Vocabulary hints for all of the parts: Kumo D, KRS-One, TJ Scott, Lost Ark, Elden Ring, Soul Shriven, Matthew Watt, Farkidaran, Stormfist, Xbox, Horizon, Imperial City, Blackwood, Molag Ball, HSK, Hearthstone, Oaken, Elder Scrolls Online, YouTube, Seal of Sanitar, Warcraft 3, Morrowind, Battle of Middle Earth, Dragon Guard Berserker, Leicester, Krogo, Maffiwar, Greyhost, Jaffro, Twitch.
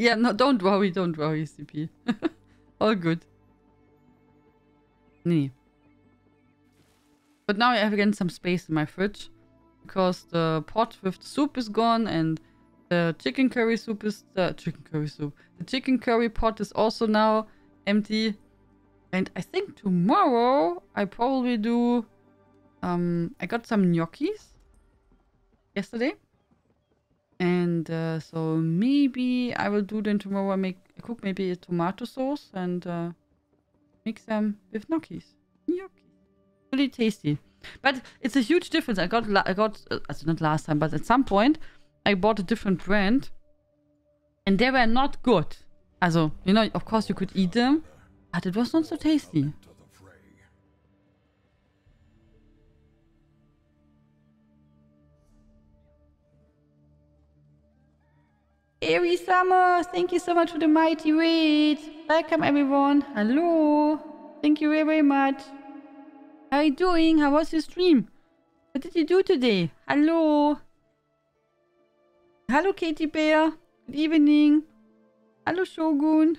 Yeah, no, don't worry, CP. All good. Nee. But now I have again some space in my fridge, because the pot with the soup is gone, and the chicken curry soup is the chicken curry pot is also now empty. And I think tomorrow I probably do. I got some gnocchis yesterday, and so maybe I will do them tomorrow. I cook maybe a tomato sauce and mix them with gnocchis. Really tasty. But it's a huge difference. Not last time, but at some point I bought a different brand, and they were not good. Also, you know, of course you could eat them, but it was not so tasty. Airy Summer, thank you so much for the mighty raid. Welcome everyone. Hello. Thank you very, very much. How are you doing? How was your stream? What did you do today? Hello. Hello, Katie Bear. Good evening. Hello, Shogun.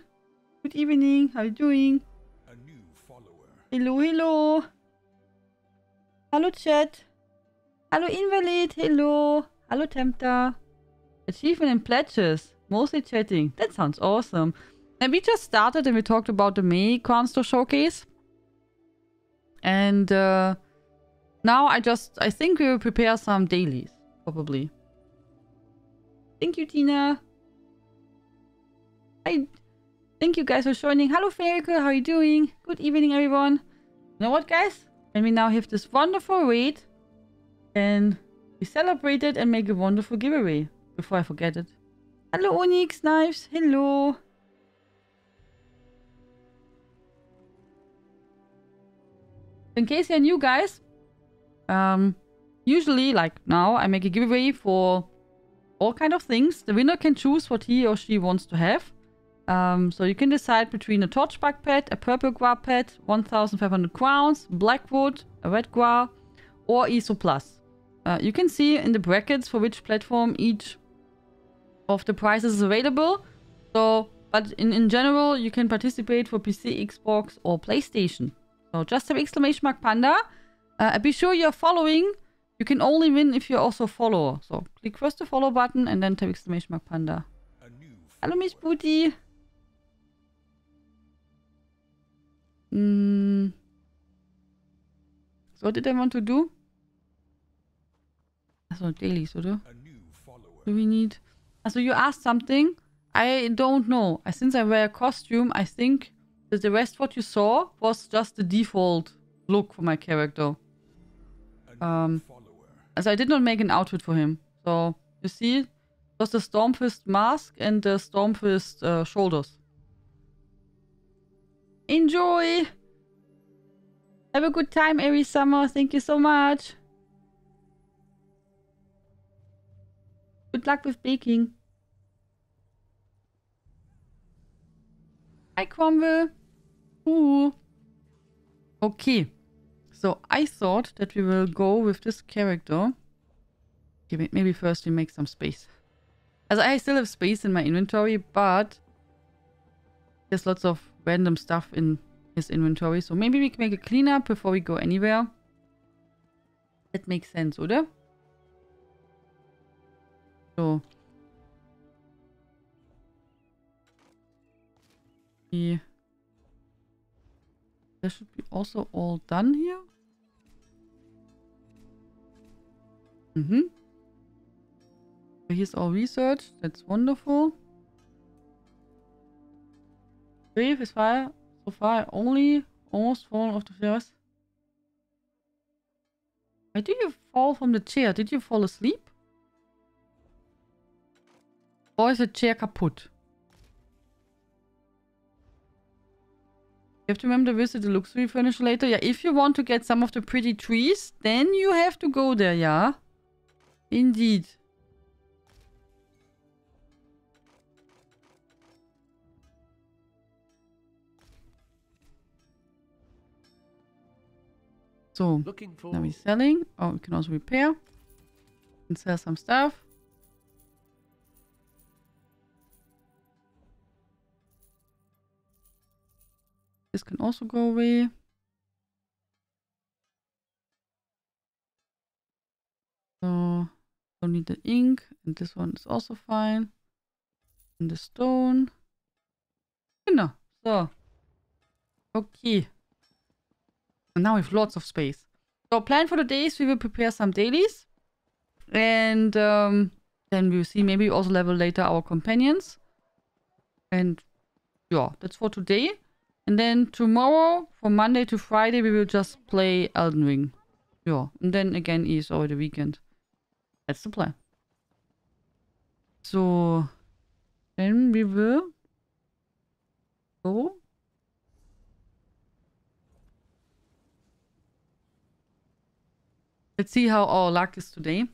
Good evening. How are you doing? A new follower. Hello, hello. Hello, chat. Hello, Invalid. Hello. Hello, Tempter. Achievement and pledges. Mostly chatting. That sounds awesome. And we just started and we talked about the May Constor Showcase. And now I think we will prepare some dailies, probably. Thank you, Tina. I thank you guys for joining. Hello, Ferrico, how are you doing? Good evening, everyone. You know what, guys? And we now have this wonderful raid, and we celebrate it and make a wonderful giveaway before I forget it. Hello, Onyx Knives. Hello. In case you're new, guys, usually, like now, I make a giveaway for all kind of things. The winner can choose what he or she wants to have. So you can decide between a Torchbark pet, a Purple Guar pet, 1,500 crowns, Blackwood, a Red Guar, or ESO Plus. You can see in the brackets for which platform each of the prizes is available. So, but in general, you can participate for PC, Xbox, or PlayStation. So just have !panda. Be sure you're following. You can only win if you're also a follower. So click first the follow button and then type !panda. Hello, Miss Booty. So what did I want to do? So dailies, oder? Do we need? So you asked something. I don't know. Since I wear a costume, I think the rest what you saw was just the default look for my character. So I did not make an outfit for him. So you see, it was the Stormfist mask and the Stormfist shoulders. Enjoy! Have a good time, Airy Summer. Thank you so much. Good luck with baking. Hi, Cromwell. Okay, so I thought that we will go with this character. Okay, maybe first we make some space. As I still have space in my inventory, but there's lots of random stuff in his inventory. So maybe we can make a cleanup before we go anywhere. That makes sense, oder? So. Yeah. That should be also all done here. So here's all research. That's wonderful. Brave is fire. So far, only almost fallen off the stairs. Why do you fall from the chair? Did you fall asleep? Or is the chair kaputt? You have to remember to visit the luxury furniture later. Yeah, if you want to get some of the pretty trees, then you have to go there, yeah? Indeed. So, now we're selling. Oh, we can also repair. And sell some stuff. This can also go away. So don't need the ink, and this one is also fine. And the stone. Genau. So. Okay. And now we have lots of space. So plan for the days, we will prepare some dailies. And then we'll see, maybe also level later our companions. And yeah, that's for today. And then tomorrow, from Monday to Friday, we will just play Elden Ring. Yeah, and then again ESO the weekend. That's the plan. So, then we will go. Let's see how our luck is today.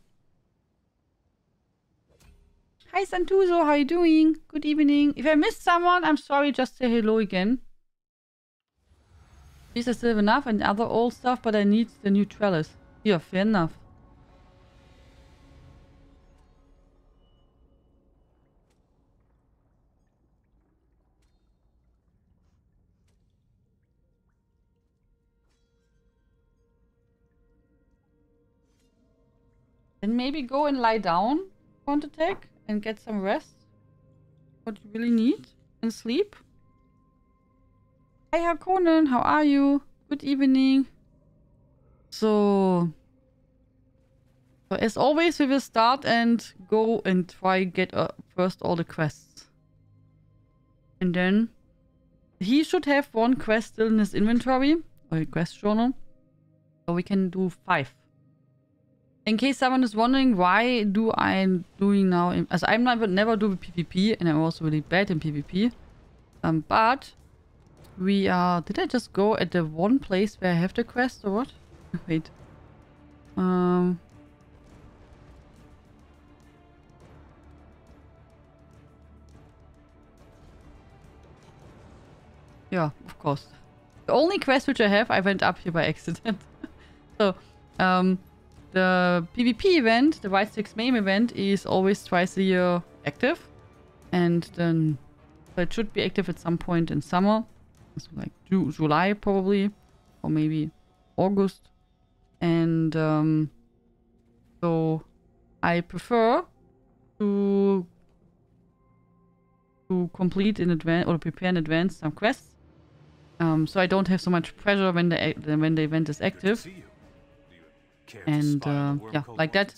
Hi Santuzo, how are you doing? Good evening. If I missed someone, I'm sorry, just say hello again. These are still enough and other old stuff, but I need the new trellis. Yeah, fair enough. And maybe go and lie down, want to take, and get some rest. What you really need. And sleep. Hi Hakonen, how are you? Good evening. So as always, we will start and go and try get first all the quests. And then he should have one quest still in his inventory, or a quest journal. So we can do 5. In case someone is wondering why do I'm doing now, as I'm never do PvP and I'm also really bad in PvP. But we are. Did I just go at the one place where I have the quest or what? Wait. Yeah, of course. The only quest which I have, I went up here by accident. So. The PvP event, the White Strix main event, is always twice a year active. And then so it should be active at some point in summer. So like July probably, or maybe August. And so I prefer to complete in advance or prepare in advance some quests. So I don't have so much pressure when the event is active. And yeah, like that.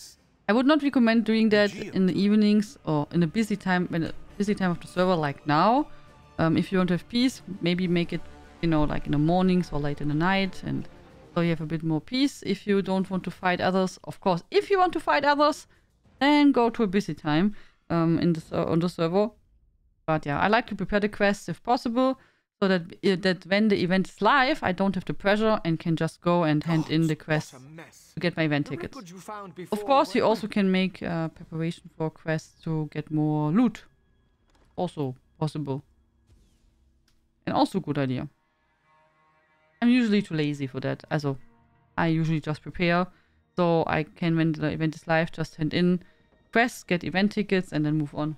I would not recommend doing that in the evenings or in a busy time of the server like now. If you want to have peace, maybe make it, you know, like in the mornings or late in the night, and so you have a bit more peace. If you don't want to fight others, of course, if you want to fight others, then go to a busy time on the server. But yeah, I like to prepare the quests if possible, so that when the event is live, I don't have the pressure and can just go and hand in the quest to get my event tickets. Of course, you also can make preparation for quests to get more loot. Also possible. And also good idea. I'm usually too lazy for that. Also, I usually just prepare. So I can, when the event is live, just hand in quests, get event tickets, and then move on.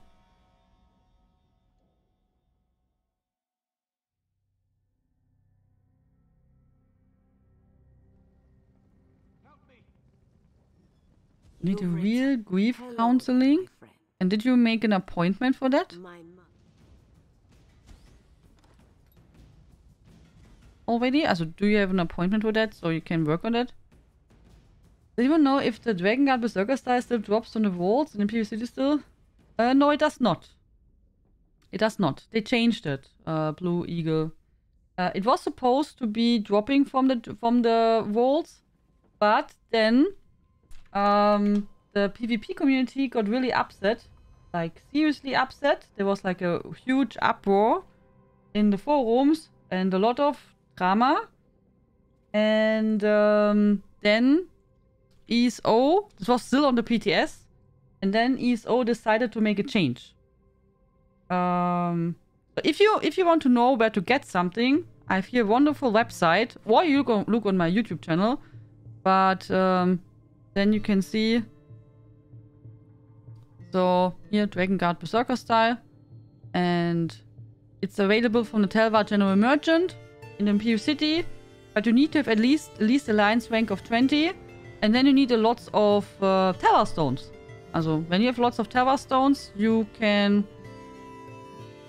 Need a real grief counseling? And did you make an appointment for that? Already? Also, do you have an appointment for that so you can work on that? Does anyone know if the Dragon Guard Berserker style still drops on the walls in Imperial City still? No, it does not. It does not. They changed it. Blue Eagle. It was supposed to be dropping from the walls, but then the PvP community got really upset, like seriously upset. There was like a huge uproar in the forums and a lot of drama. And then ESO, this was still on the PTS, and then ESO decided to make a change. If you want to know where to get something, I have here a wonderful website, or you can look on my YouTube channel. But then you can see, so here, Dragon Guard Berserker style, and it's available from the Telvar General Merchant. in Imperial City, but you need to have at least alliance rank of 20, and then you need a lot of Telvar stones. Also, when you have lots of Telvar stones, you can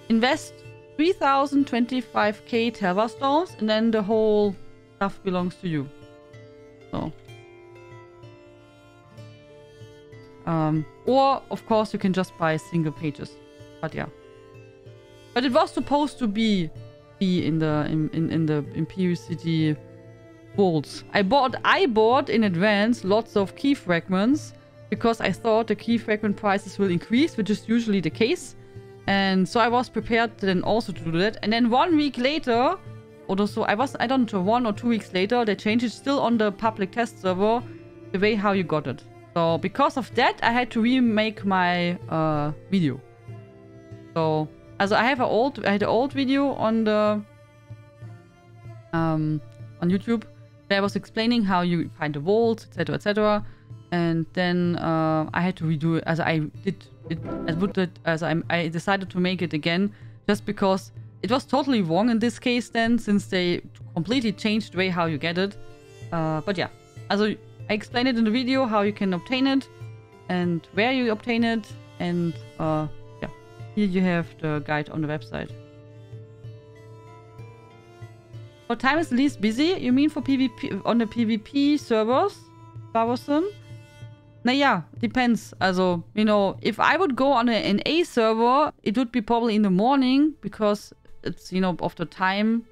invest 3025k Telvar stones, and then the whole stuff belongs to you. So, or of course you can just buy single pages. But yeah, but it was supposed to be in the Imperial City worlds. I bought in advance lots of key fragments, because I thought the key fragment prices will increase, which is usually the case. And so I was prepared then also to do that. And then 1 week later, or so, I don't know, 1 or 2 weeks later, they changed it still on the public test server, the way how you got it. So because of that, I had to remake my video. So, also I had an old video on YouTube where I was explaining how you find the vaults, etc, etc. And then I had to redo it, as I decided to make it again, just because it was totally wrong in this case then, since they completely changed the way how you get it. But yeah, also I explained it in the video how you can obtain it and where you obtain it, and yeah, here you have the guide on the website. What time is least busy? You mean for PvP on the PvP servers? Naja, depends. Also, you know, if I would go on an A server, it would be probably in the morning, because it's, you know, of the time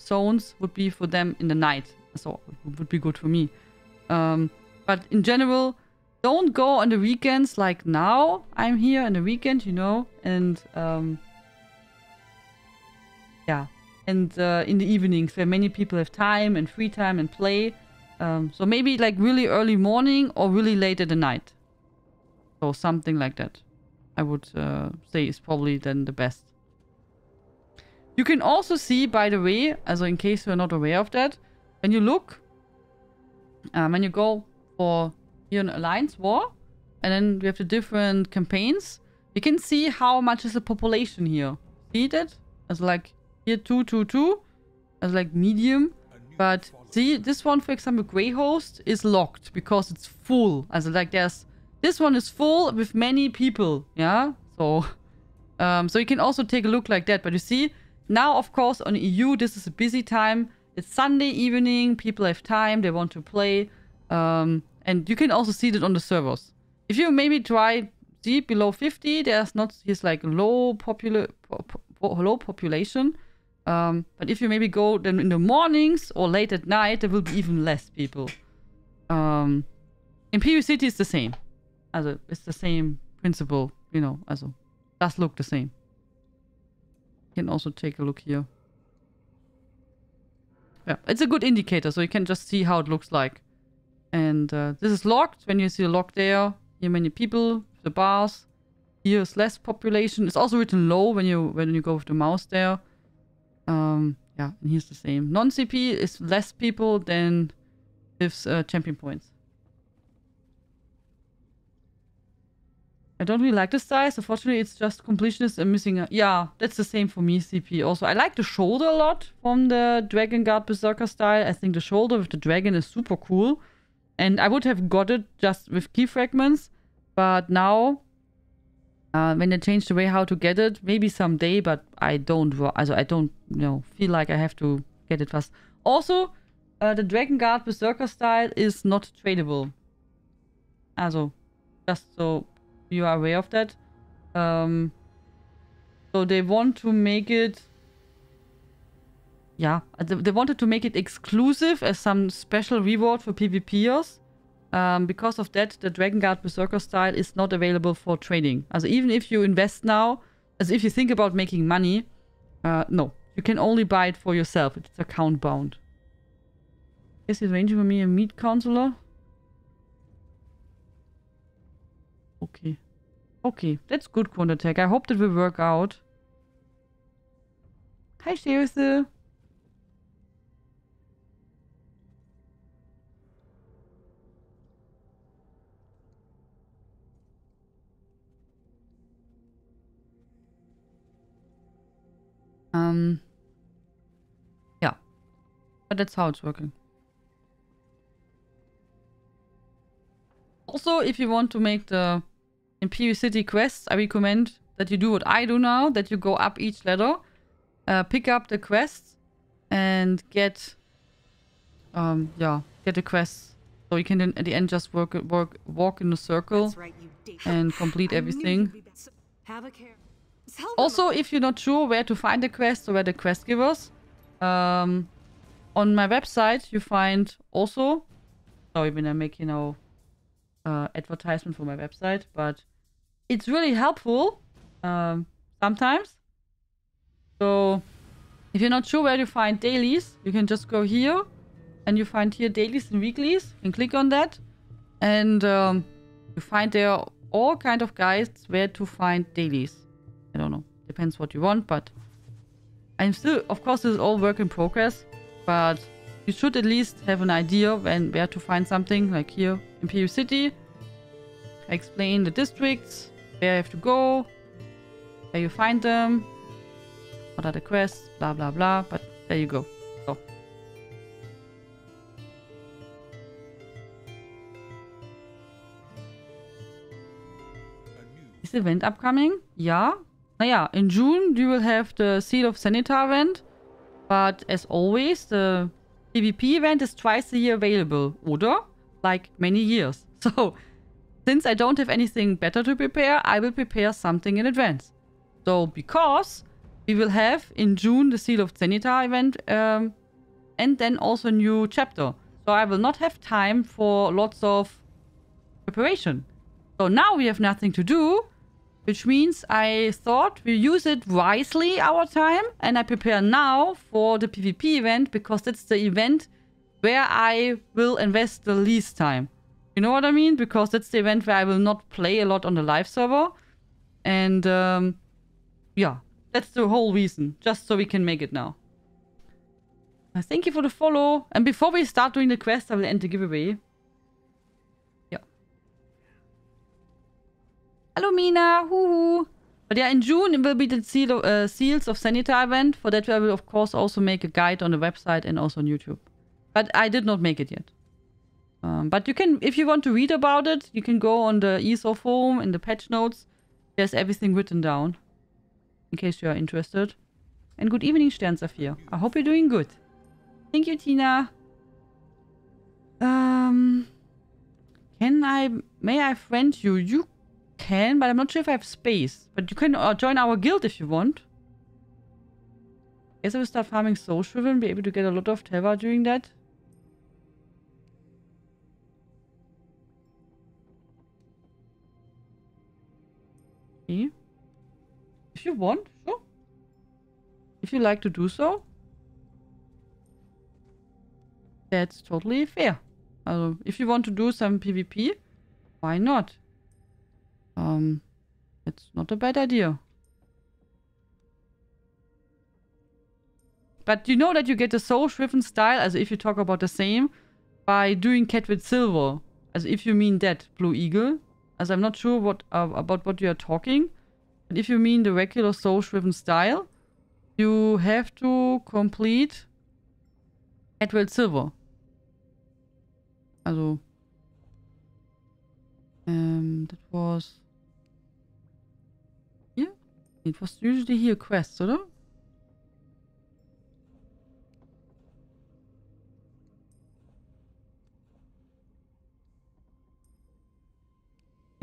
zones would be for them in the night. So it would be good for me. But in general, don't go on the weekends. Like now, I'm here on the weekend, you know, and yeah, and in the evenings where many people have time and free time and play. So maybe like really early morning or really late at the night. So something like that, I would say is probably then the best. You can also see, by the way, also in case you're not aware of that, when you look, when you go for here an alliance war, and then we have the different campaigns, you can see how much is the population here. See that? As like here 222, as like medium. But see, this one, for example, Greyhost, is locked because it's full. As like there's, this one is full with many people. Yeah. So, so you can also take a look like that. But you see, now, of course, on EU, this is a busy time. It's Sunday evening. People have time. They want to play. And you can also see that on the servers. If you maybe try, see, below 50, there's not, it's like low population. But if you maybe go then in the mornings or late at night, there will be even less people. Imperial City is the same. Also, it's the same principle, you know, also does look the same. You can also take a look here. Yeah, it's a good indicator, so you can just see how it looks like. And this is locked. When you see a lock there, here many people, the bars. Here is less population. It's also written low when you go with the mouse there. Yeah, and here's the same. Non-CP is less people than gives champion points. I don't really like this size. Unfortunately, it's just completionist and missing. Yeah, that's the same for me, CP. Also, I like the shoulder a lot from the Dragon Guard Berserker style. I think the shoulder with the dragon is super cool. And I would have got it just with key fragments. But now, when they change the way how to get it, maybe someday, but I don't, you know, feel like I have to get it fast. Also, the Dragon Guard Berserker style is not tradable. Also, just so you are aware of that. So they want to make it, yeah, they wanted to make it exclusive as some special reward for PvPers. Because of that, the Dragon Guard Berserker style is not available for trading. Also, even if you invest now, as if you think about making money, no, you can only buy it for yourself. It's account bound. Is it arranging for me a meat counselor? Okay. Okay, that's good, Quantatech. I hope that will work out. Hi, Sherith. that's how it's working. Also, if you want to make the Imperial City quests, I recommend that you do what I do now, that you go up each ladder, pick up the quests, and get the quests. So you can then at the end just walk in a circle and complete everything. Also, if you're not sure where to find the quests or where the quest givers, on my website you find also... Sorry when I make, advertisement for my website, but it's really helpful sometimes. So if you're not sure where to find dailies, you can just go here and you find here dailies and weeklies and click on that, and you find there all kind of guides where to find dailies. I don't know, depends what you want, but I'm still, of course, this is all work in progress, but you should at least have an idea where to find something. Like here, Imperial City, I explain the districts, where you have to go, where you find them, what are the quests, blah blah blah, but there you go. So is the event upcoming? Yeah. Naja, in June you will have the Seal of Sanitar event, but as always, the PvP event is twice a year available, oder? Like many years. So, since I don't have anything better to prepare, I will prepare something in advance. So, because we will have in June the Seal of Sanitar event, and then also a new chapter. So, I will not have time for lots of preparation. So, now we have nothing to do, which means I thought we use it wisely, our time, and I prepare now for the PvP event, because that's the event where I will invest the least time. You know what I mean? Because that's the event where I will not play a lot on the live server. And yeah, that's the whole reason, just so we can make it now. Thank you for the follow. And before we start doing the quest, I will end the giveaway. Hello Mina, hoo-hoo. But yeah, in June it will be the Seals of Sanitar event. For that I will of course also make a guide on the website and also on YouTube. But I did not make it yet. But you can, if you want to read about it, you can go on the ESO forum in the patch notes. There's everything written down, in case you are interested. And good evening Sternsaphir. I hope you're doing good. Thank you Tina. May I friend you? You can, but I'm not sure if I have space. But you can join our guild if you want. I guess I will start farming Soul Shriven and be able to get a lot of Telvar during that. Okay. If you want, sure. If you like to do so. That's totally fair. Also, if you want to do some PvP, why not? It's not a bad idea. But you know that you get the Soul Shriven style, as if you talk about the same, by doing Catwalk Silver. As if you mean that, Blue Eagle. As I'm not sure what about what you are talking. But if you mean the regular Soul Shriven style, you have to complete Catwalk Silver. Also. That was... It was usually here quests, oder?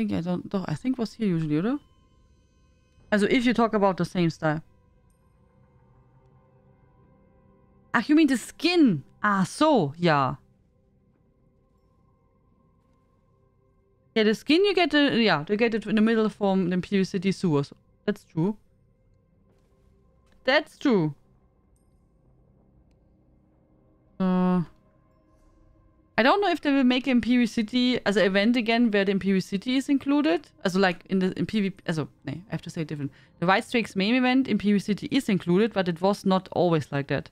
I think it was here usually, oder? Also if you talk about the same style. Ach, you mean the skin? Ah, so, yeah. Yeah, the skin you get, you get it in the middle from the Imperial City sewers. That's true. That's true. I don't know if they will make Imperial City as an event again where the Imperial City is included. Also like in PvP. Also, nee, I have to say it different. The White Strix main event, Imperial City is included, but it was not always like that.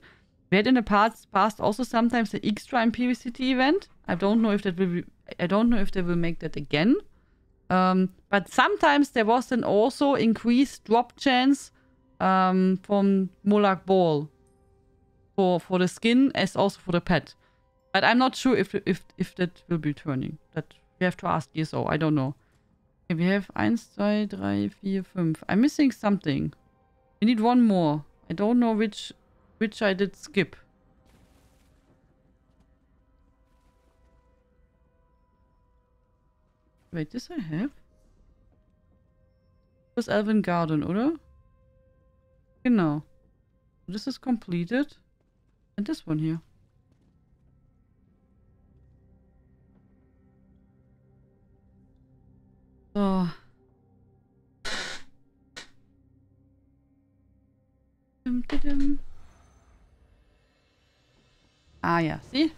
We had in the past also sometimes an extra Imperial City event. I don't know if that will be, I don't know if they will make that again. But sometimes there was an also increased drop chance from Molag Ball. for the skin as also for the pet. But I'm not sure if that will be turning. That we have to ask DSO. I don't know. Okay, we have 1, 2, 3, 4, 5. I'm missing something. We need one more. I don't know which I did skip. Wait, this I have? It was Elven Garden, oder? Genau. This is completed. And this one here. So. Ah, yeah. See?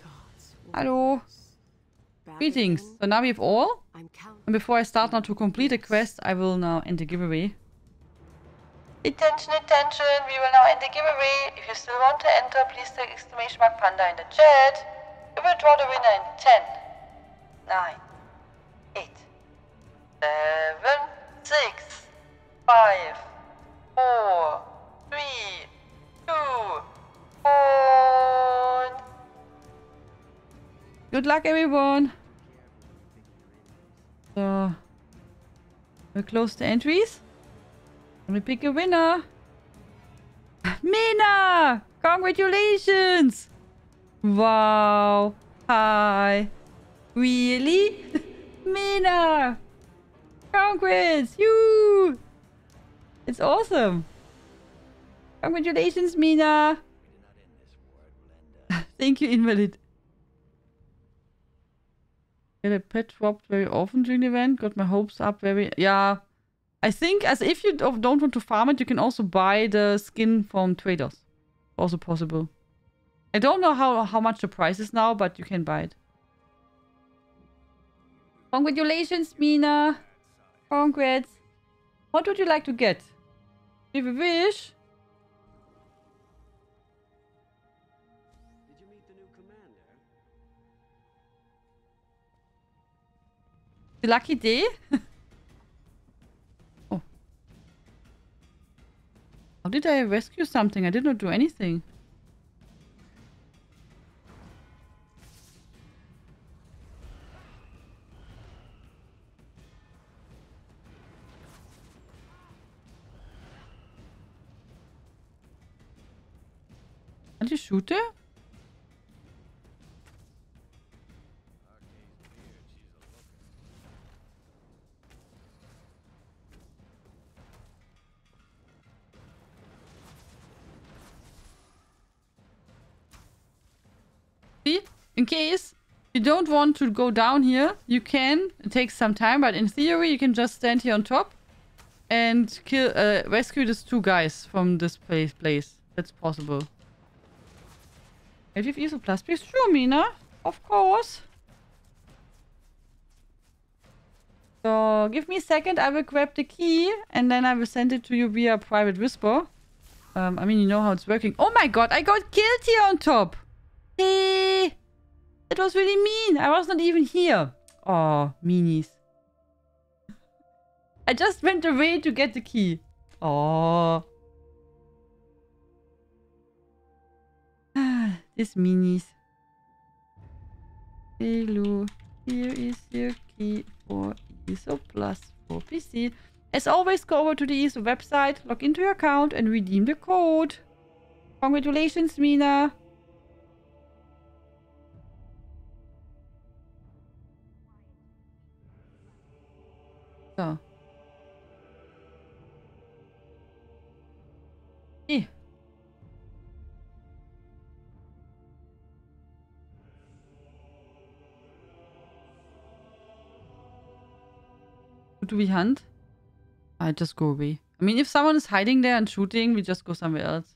Hello. Greetings. So now we have all. And before I start now to complete a quest, I will now end the giveaway. Attention, attention. We will now end the giveaway. If you still want to enter, please take exclamation mark panda in the chat. We will draw the winner in 10, 9, 8, 7, 6, 5, 4, 3, 2, 1. Good luck, everyone. So, we'll close the entries. Let me pick a winner. Mina! Congratulations! Wow! Hi! Really? Mina! Congrats! You! It's awesome! Congratulations, Mina! Thank you, Invalid. Get a pet dropped very often during the event. Got my hopes up very... Yeah. I think as if you don't want to farm it, you can also buy the skin from traders. Also possible. I don't know how much the price is now, but you can buy it. Congratulations, Mina. Congrats. What would you like to get? If you wish. Did you meet the new commander? The lucky day? How did I rescue something? I did not do anything. Can't you shoot there? In case you don't want to go down here, you can. It takes some time, but in theory, you can just stand here on top and kill, rescue these two guys from this place. That's possible. If you have Easel Plus, please show me, nah? Of course. So give me a second. I will grab the key and then I will send it to you via private whisper. I mean, you know how it's working. Oh my god, I got killed here on top. Hey. It was really mean. I was not even here. Oh, meanies. I just went away to get the key. Oh. These meanies. Hello. Here is your key for ESO Plus for PC. As always, go over to the ESO website, log into your account and redeem the code. Congratulations, Mina. Yeah. Do we hunt? I just go away. I mean, if someone is hiding there and shooting, we just go somewhere else.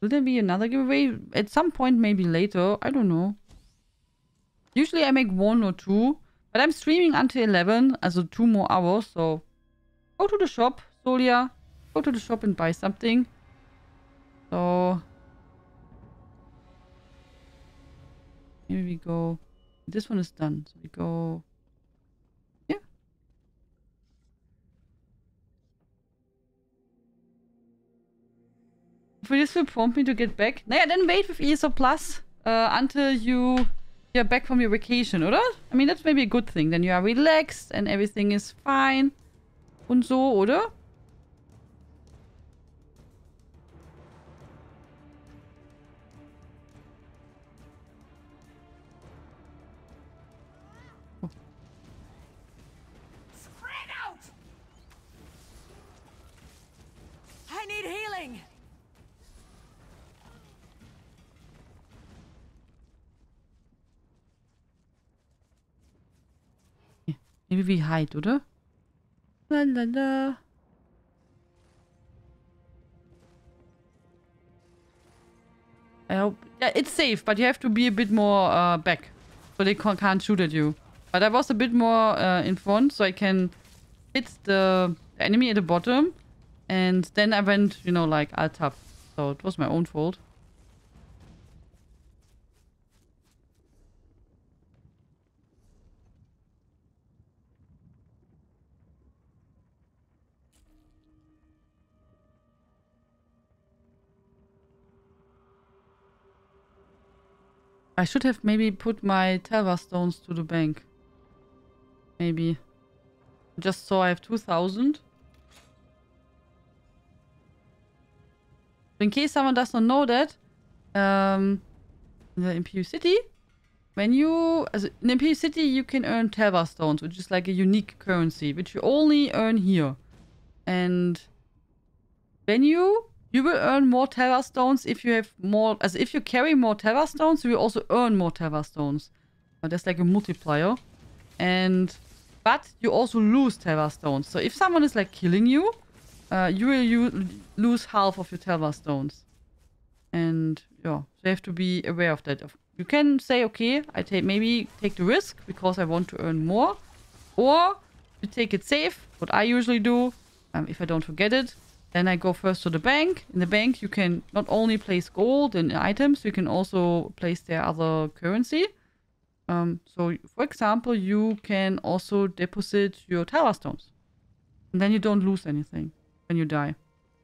Will there be another giveaway? At some point, maybe later. I don't know. Usually I make one or two, but I'm streaming until 11, also 2 more hours, so go to the shop, Solia, go to the shop and buy something. So here we go. This one is done, so we go here. This will prompt me to get back. Naja, then wait with ESO Plus until you are back from your vacation, oder? I mean, that's maybe a good thing. Then you are relaxed and everything is fine. Und so, oder? Maybe we hide, oder? La la la. I hope. Yeah, it's safe, but you have to be a bit more back. So they can't shoot at you. But I was a bit more in front, so I can hit the enemy at the bottom. And then I went, you know, like, alt tab. So it was my own fault. I should have maybe put my Telvar stones to the bank. Maybe. Just so I have 2,000. In case someone does not know that, in the Imperial City, when you... in Imperial City, you can earn Telvar stones, which is like a unique currency, which you only earn here. And when you will earn more Telvar stones if you have more... if you carry more Telvar stones, you will also earn more Telvar stones. That's like a multiplier. But you also lose Telvar stones. So if someone is like killing you, you will lose half of your Telvar stones. And yeah, so you have to be aware of that. You can say, okay, I maybe take the risk because I want to earn more. Or you take it safe, what I usually do, if I don't forget it. Then I go first to the bank. In the bank, you can not only place gold and items, you can also place their other currency. So, for example, you can also deposit your Telvar stones. And then you don't lose anything when you die.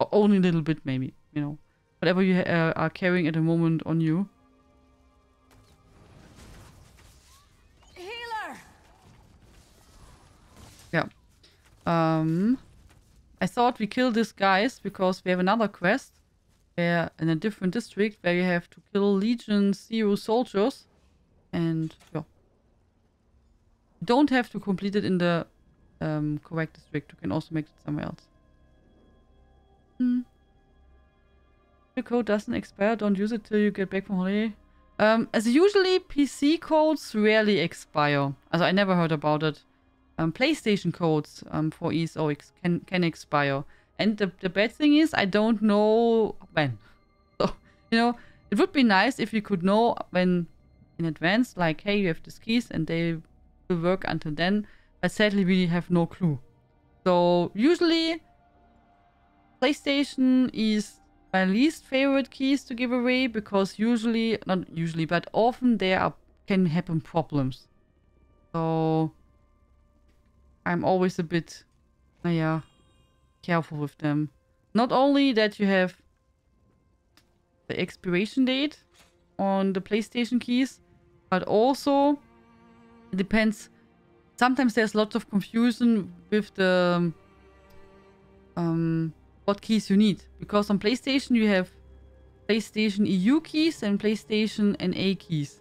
Or only a little bit, maybe. You know, whatever you are carrying at the moment on you. Healer. Yeah. I thought we kill these guys because we have another quest where in a different district where you have to kill Legion Zero soldiers, and yeah, you don't have to complete it in the correct district. You can also make it somewhere else. The code doesn't expire. Don't use it till you get back from holiday. As usually, PC codes rarely expire. Also I never heard about it. PlayStation codes for ESO can expire, and the bad thing is I don't know when. So you know, it would be nice if you could know when in advance, like, hey, you have these keys and they will work until then. But sadly, we have no clue. So usually, PlayStation is my least favorite keys to give away because usually, not usually, but often there can happen problems. So. I'm always a bit, careful with them. Not only that you have the expiration date on the PlayStation keys, but also it depends. Sometimes there's lots of confusion with the what keys you need. Because on PlayStation you have PlayStation-EU keys and PlayStation-NA keys.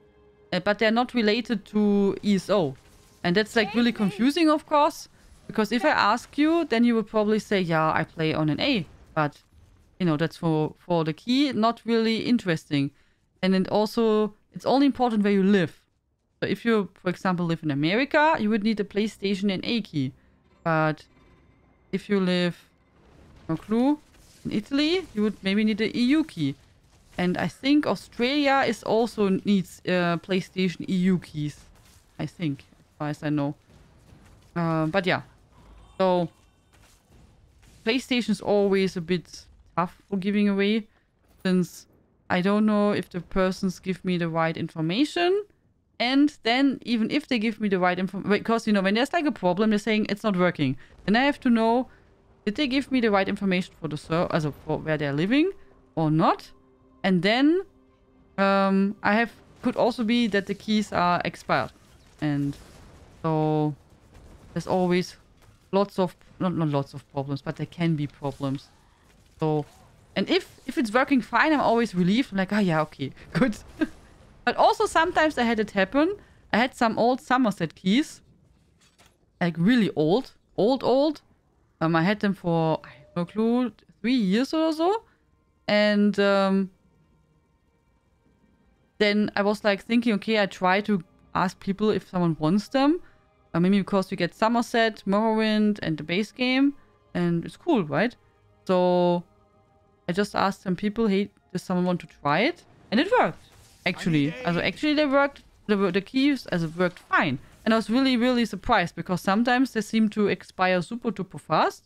But they're not related to ESO. And that's like really confusing, of course, because if I ask you, then you would probably say, yeah, I play on an A, but you know, that's for the key, not really interesting. And then also, it's only important where you live. So if you, for example, live in America, you would need a PlayStation and A key. But if you live, no clue, in Italy, you would maybe need an EU key. And I think Australia is also needs PlayStation EU keys, I think. I know, but yeah, so PlayStation is always a bit tough for giving away, since I don't know if the persons give me the right information, and then even if they give me the right information, because you know, when there's like a problem, they're saying it's not working, and I have to know, did they give me the right information for the server, for where they're living, or not. And then I have could also be that the keys are expired. And so there's always lots of not lots of problems, but there can be problems. So and if it's working fine, I'm always relieved. I'm like, oh yeah, okay, good. But also sometimes I had it happen. I had some old Somerset keys, like really old. I had them for, I have no clue, 3 years or so. And then I was like thinking, okay, I try to ask people if someone wants them. Maybe because you get Somerset, Morrowind, and the base game. And it's cool, right? So I just asked some people, hey, does someone want to try it? And it worked, actually. Actually, they worked. The keys worked fine. And I was really, really surprised because sometimes they seem to expire super duper fast.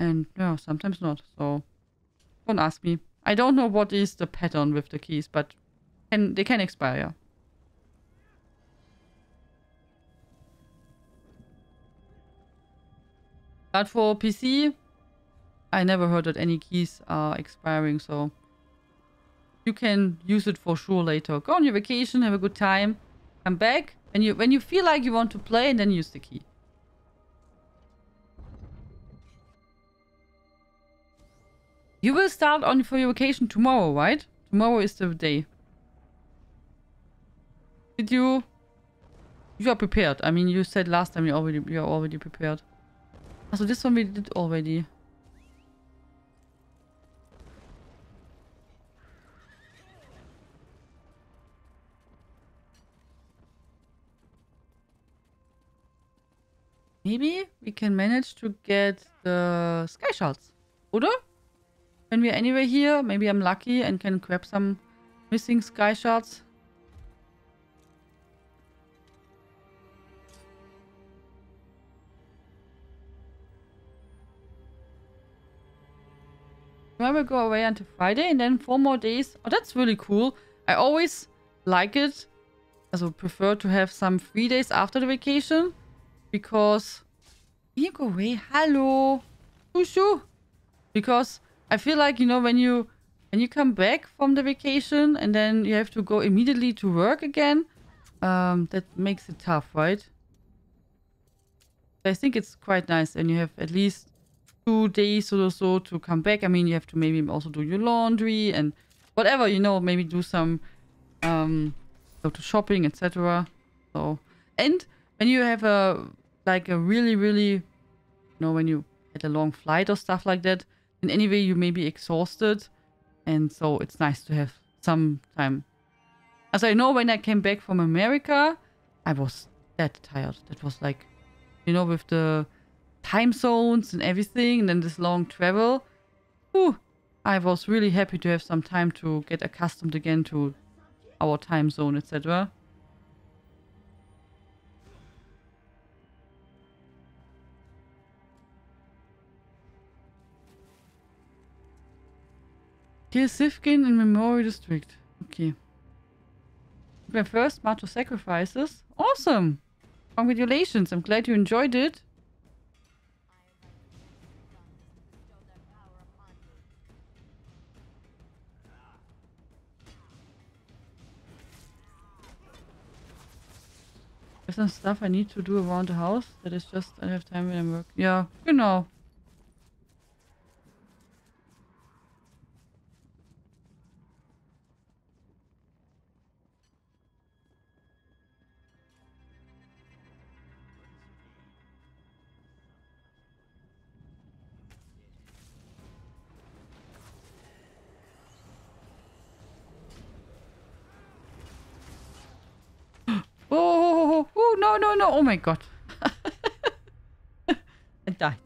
And no, sometimes not. So don't ask me. I don't know what is the pattern with the keys, but they can expire. But for PC, I never heard that any keys are expiring, so you can use it for sure later. Go on your vacation, have a good time, come back, and you, when you feel like you want to play, and then use the key. You will start on for your vacation tomorrow, right? Tomorrow is the day. Did you? You are prepared. I mean, you said last time you are already prepared. So this one we did already. Maybe we can manage to get the sky shards, oder? When we're anywhere here, maybe I'm lucky and can grab some missing sky shards. I will go away until Friday and then 4 more days. Oh, that's really cool. I always like it. Also prefer to have some free days after the vacation. Because you go away. Hello. Shushu. Because I feel like, you know, when you come back from the vacation and then you have to go immediately to work again, that makes it tough, right? I think it's quite nice and you have at least 2 days or so to come back. I mean, you have to maybe also do your laundry and whatever, you know, maybe do some go to shopping, etc. So and you have a really, really, you know, when you had a long flight or stuff like that, in any way you may be exhausted. And so it's nice to have some time. As I know, when I came back from America, I was that tired. That was like, you know, with the time zones and everything, and then this long travel. Whew, I was really happy to have some time to get accustomed again to our time zone, etc. Kill Sifkin in Memorial District. Okay. My first March of Sacrifices. Awesome! Congratulations, I'm glad you enjoyed it. There's some stuff I need to do around the house. That is just, I have time when I work. Yeah, genau. No, oh my god. I died.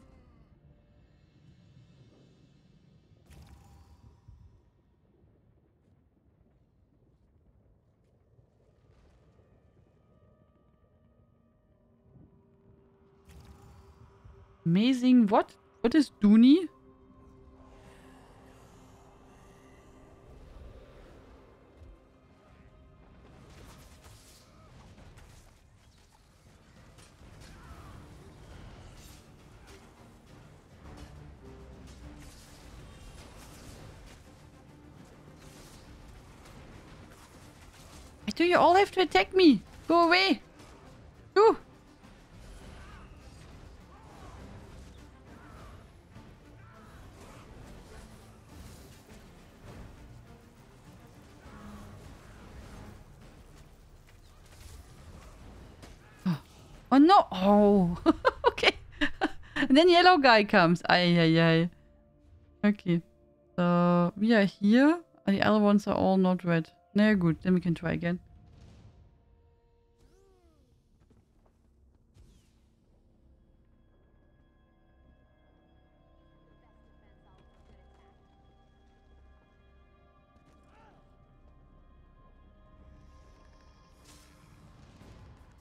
Amazing. What? What is Dooney? do you all have to attack me? Go away! Go! Oh no! Oh! Okay. And then yellow guy comes. Ay, ay, ay. Okay. So we are here. The other ones are all not red. No, good. Then we can try again.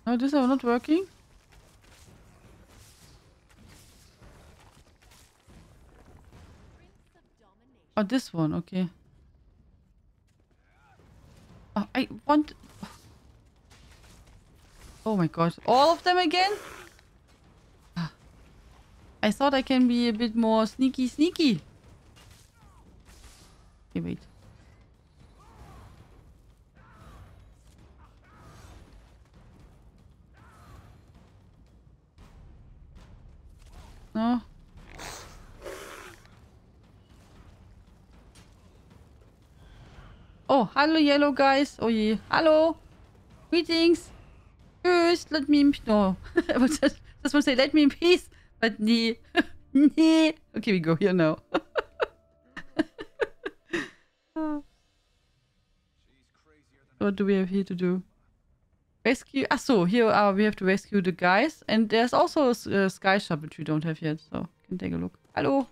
No, these are not working. Oh, this one, okay. Oh, I want... Oh my god, all of them again? I thought I can be a bit more sneaky. Okay, wait. No. Oh, hello, yellow guys. Oh, yeah. Hello. Greetings. First, let me in peace. No. I was just want to say, let me in peace. But nee. Nee. Okay, we go here now. What do we have here to do? Rescue. Ah, so here we have to rescue the guys. And there's also a sky shop which we don't have yet. So, we can take a look. Hello.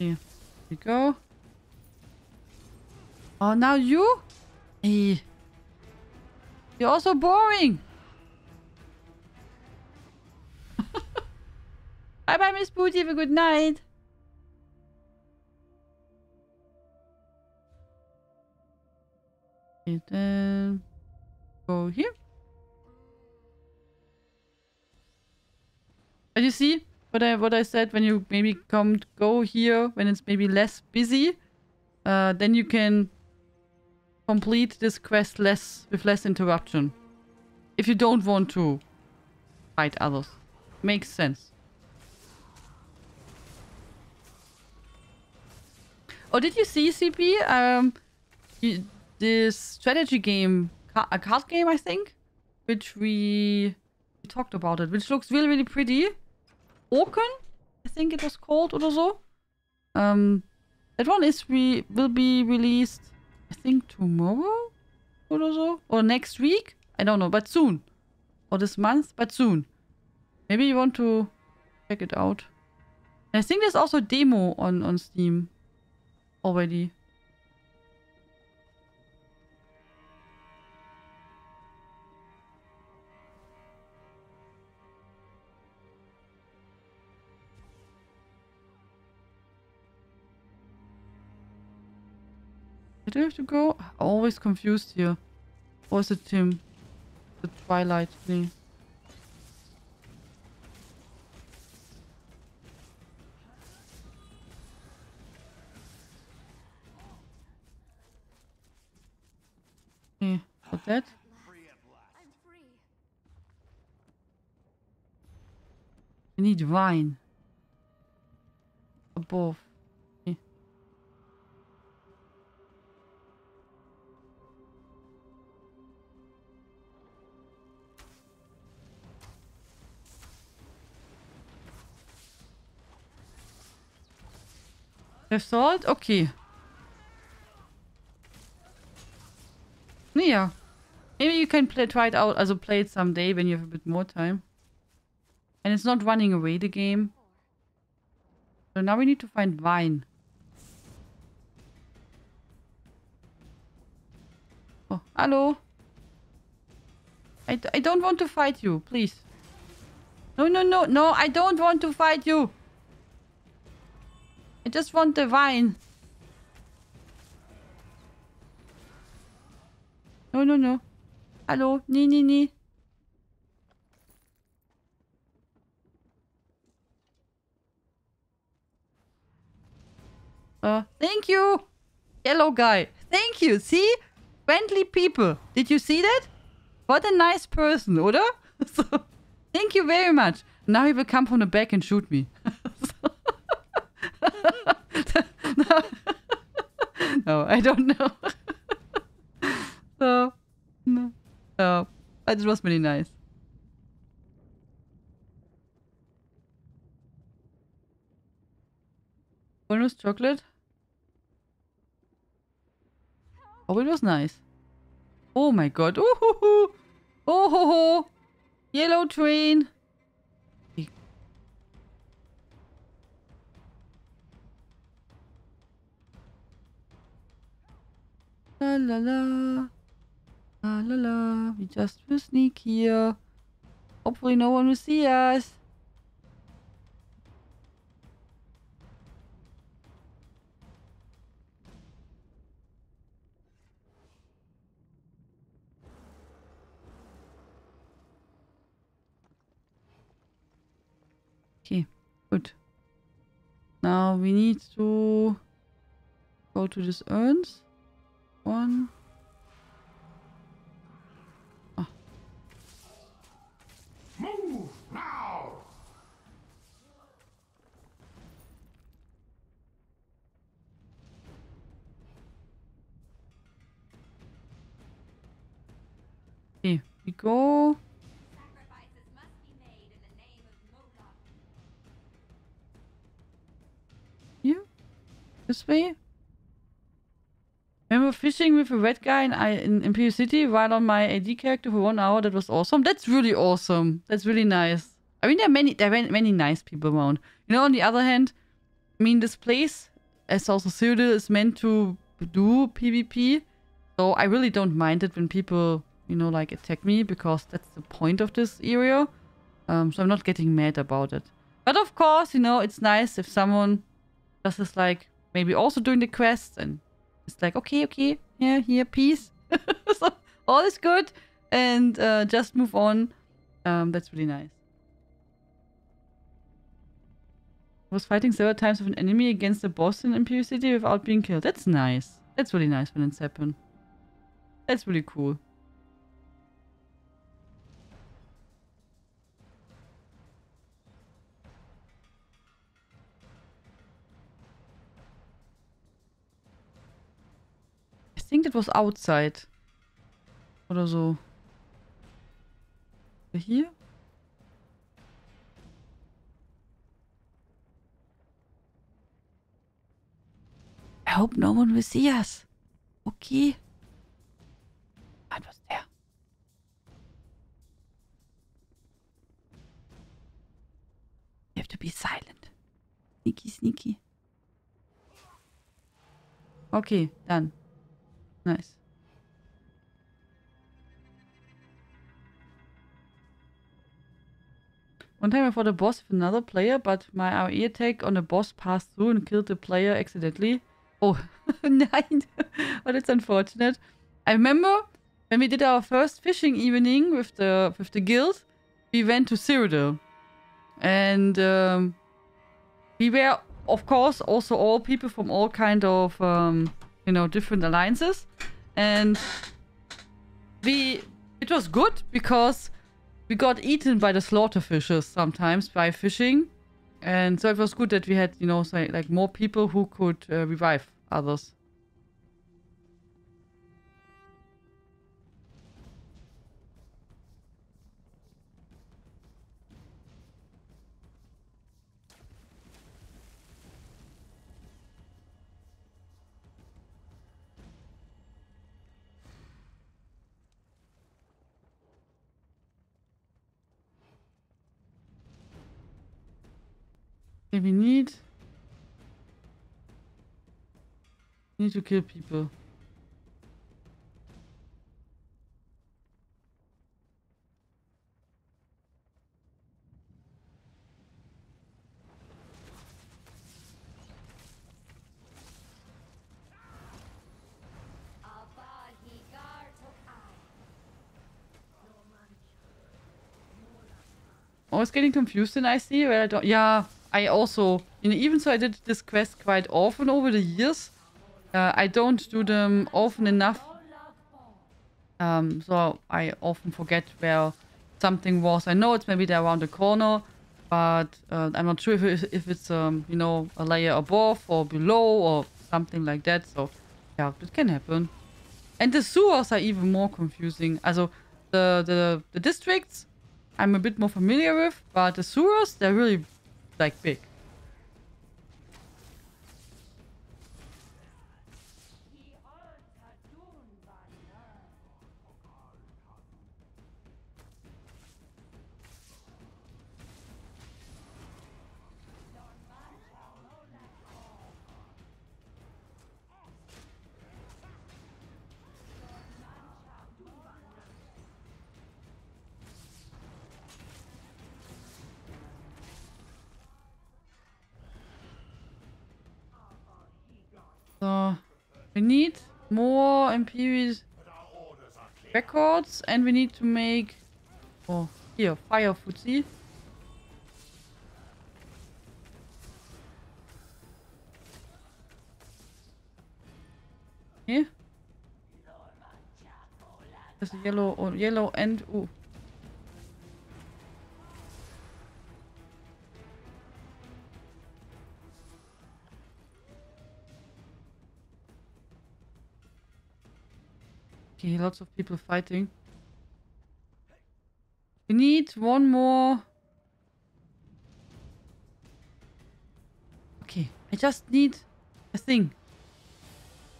Here we go. Oh, now you? Hey. You're also boring. Bye-bye, Miss Booty. Have a good night. And then go here. And you see? What I said, when you maybe come go here, when it's maybe less busy, then you can complete this quest with less interruption. If you don't want to fight others. Makes sense. Oh, did you see, CP? This strategy game, a card game, I think, which we talked about it, which looks really, really pretty. Oaken, I think it was called, or so. That one will be released, I think, tomorrow, or so, or next week. I don't know, but soon, or this month, but soon. Maybe you want to check it out. And I think there's also a demo on Steam already. Do I have to go? I'm always confused here. Or is it him? The twilight thing. Yeah, got that. I need wine. Above. Have salt? Okay. Yeah. Maybe you can try it out, also play it someday when you have a bit more time. And it's not running away, the game. So now we need to find wine. Oh, hello. I don't want to fight you, please. No, no, no, no. I don't want to fight you. I just want the wine. No, no, no. Hallo. Nee, nee, nee. Thank you. Yellow guy. Thank you. See? Friendly people. Did you see that? What a nice person, oder? So, thank you very much. Now he will come from the back and shoot me. So. No. No, I don't know. So, no. Oh, that was really nice. Bonus chocolate. Oh, it was nice. Oh my god. Oh ho ho. Oh ho ho. Yellow train. La la la. La la la. We just will sneak here. Hopefully no one will see us. Okay, good. Now we need to go to this urns. One. Oh. Move now. Okay, we go. This way. Remember fishing with a red guy in Imperial City while on my AD character for 1 hour? That was awesome. That's really awesome. That's really nice. I mean, there are many nice people around. You know, on the other hand, I mean, this place, as also Cyrodiil, is meant to do PvP. So I really don't mind it when people, you know, like attack me, because that's the point of this area. So I'm not getting mad about it. But of course, you know, it's nice if someone just is like, maybe also doing the quests, and it's like, okay, okay, yeah, here, peace. So, all is good, and just move on. That's really nice. I was fighting several times with an enemy against a boss in Imperial City without being killed. That's nice. That's really nice when it's happened. That's really cool. I think it was outside. Oder so. Hier? I hope no one will see us. Okay. That was there. You have to be silent. Sneaky, sneaky. Okay, done. Nice. One time I fought a boss with another player, but my RE attack on a boss passed through and killed the player accidentally. Oh, nein! Oh, that's unfortunate. I remember when we did our first fishing evening with the guild, we went to Cyrodiil. And we were, of course, also all people from all kind of, you know, different alliances. And it was good because we got eaten by the slaughter fishes sometimes by fishing, and so it was good that we had, you know, like more people who could revive others. We need to kill people. I was getting confused in IC where I don't... Yeah, I also... You know, even so I did this quest quite often over the years. I don't do them often enough. So I often forget where something was. I know it's maybe there around the corner, but I'm not sure if it's, you know, a layer above or below or something like that. So yeah, it can happen. And the sewers are even more confusing. Also, the districts I'm a bit more familiar with, but the sewers, they're really, like, big. So we need more Imperial records, and we need to make, oh, here, fire footsie. Here, there's yellow, or yellow and ooh. Okay, lots of people fighting. We need one more. Okay, I just need a thing.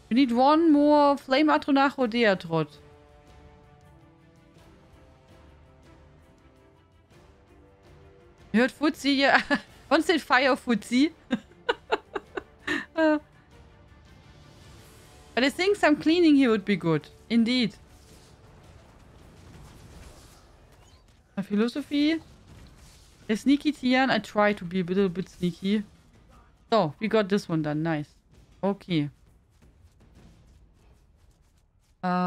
We need one more Flame Atronach or Deatrod. You heard Footsie? Yeah. One said fire Footsie. But I think some cleaning here would be good. Indeed. My philosophy. A sneaky Tian. I try to be a little bit sneaky. So, we got this one done. Nice. Okay. My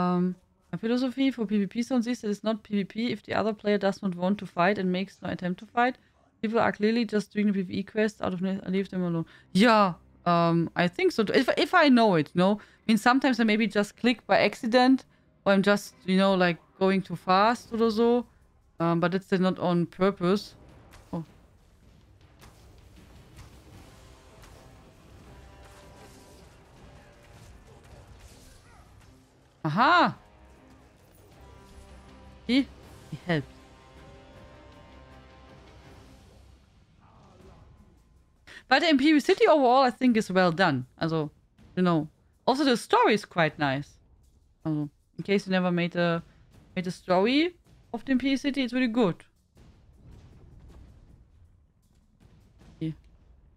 philosophy for PvP zones is that it's not PvP if the other player does not want to fight and makes no attempt to fight. People are clearly just doing the PvE quest out of I leave them alone. Yeah. I think so. If I know it, no. I mean, sometimes I maybe just click by accident, or I'm just, you know, like going too fast or so. But it's not on purpose. Oh. Aha! See? It helped. But the Imperial City overall, I think, is well done. Also, you know. Also, the story is quite nice. Also, in case you never made a story of the Imperial City, it's really good. Okay.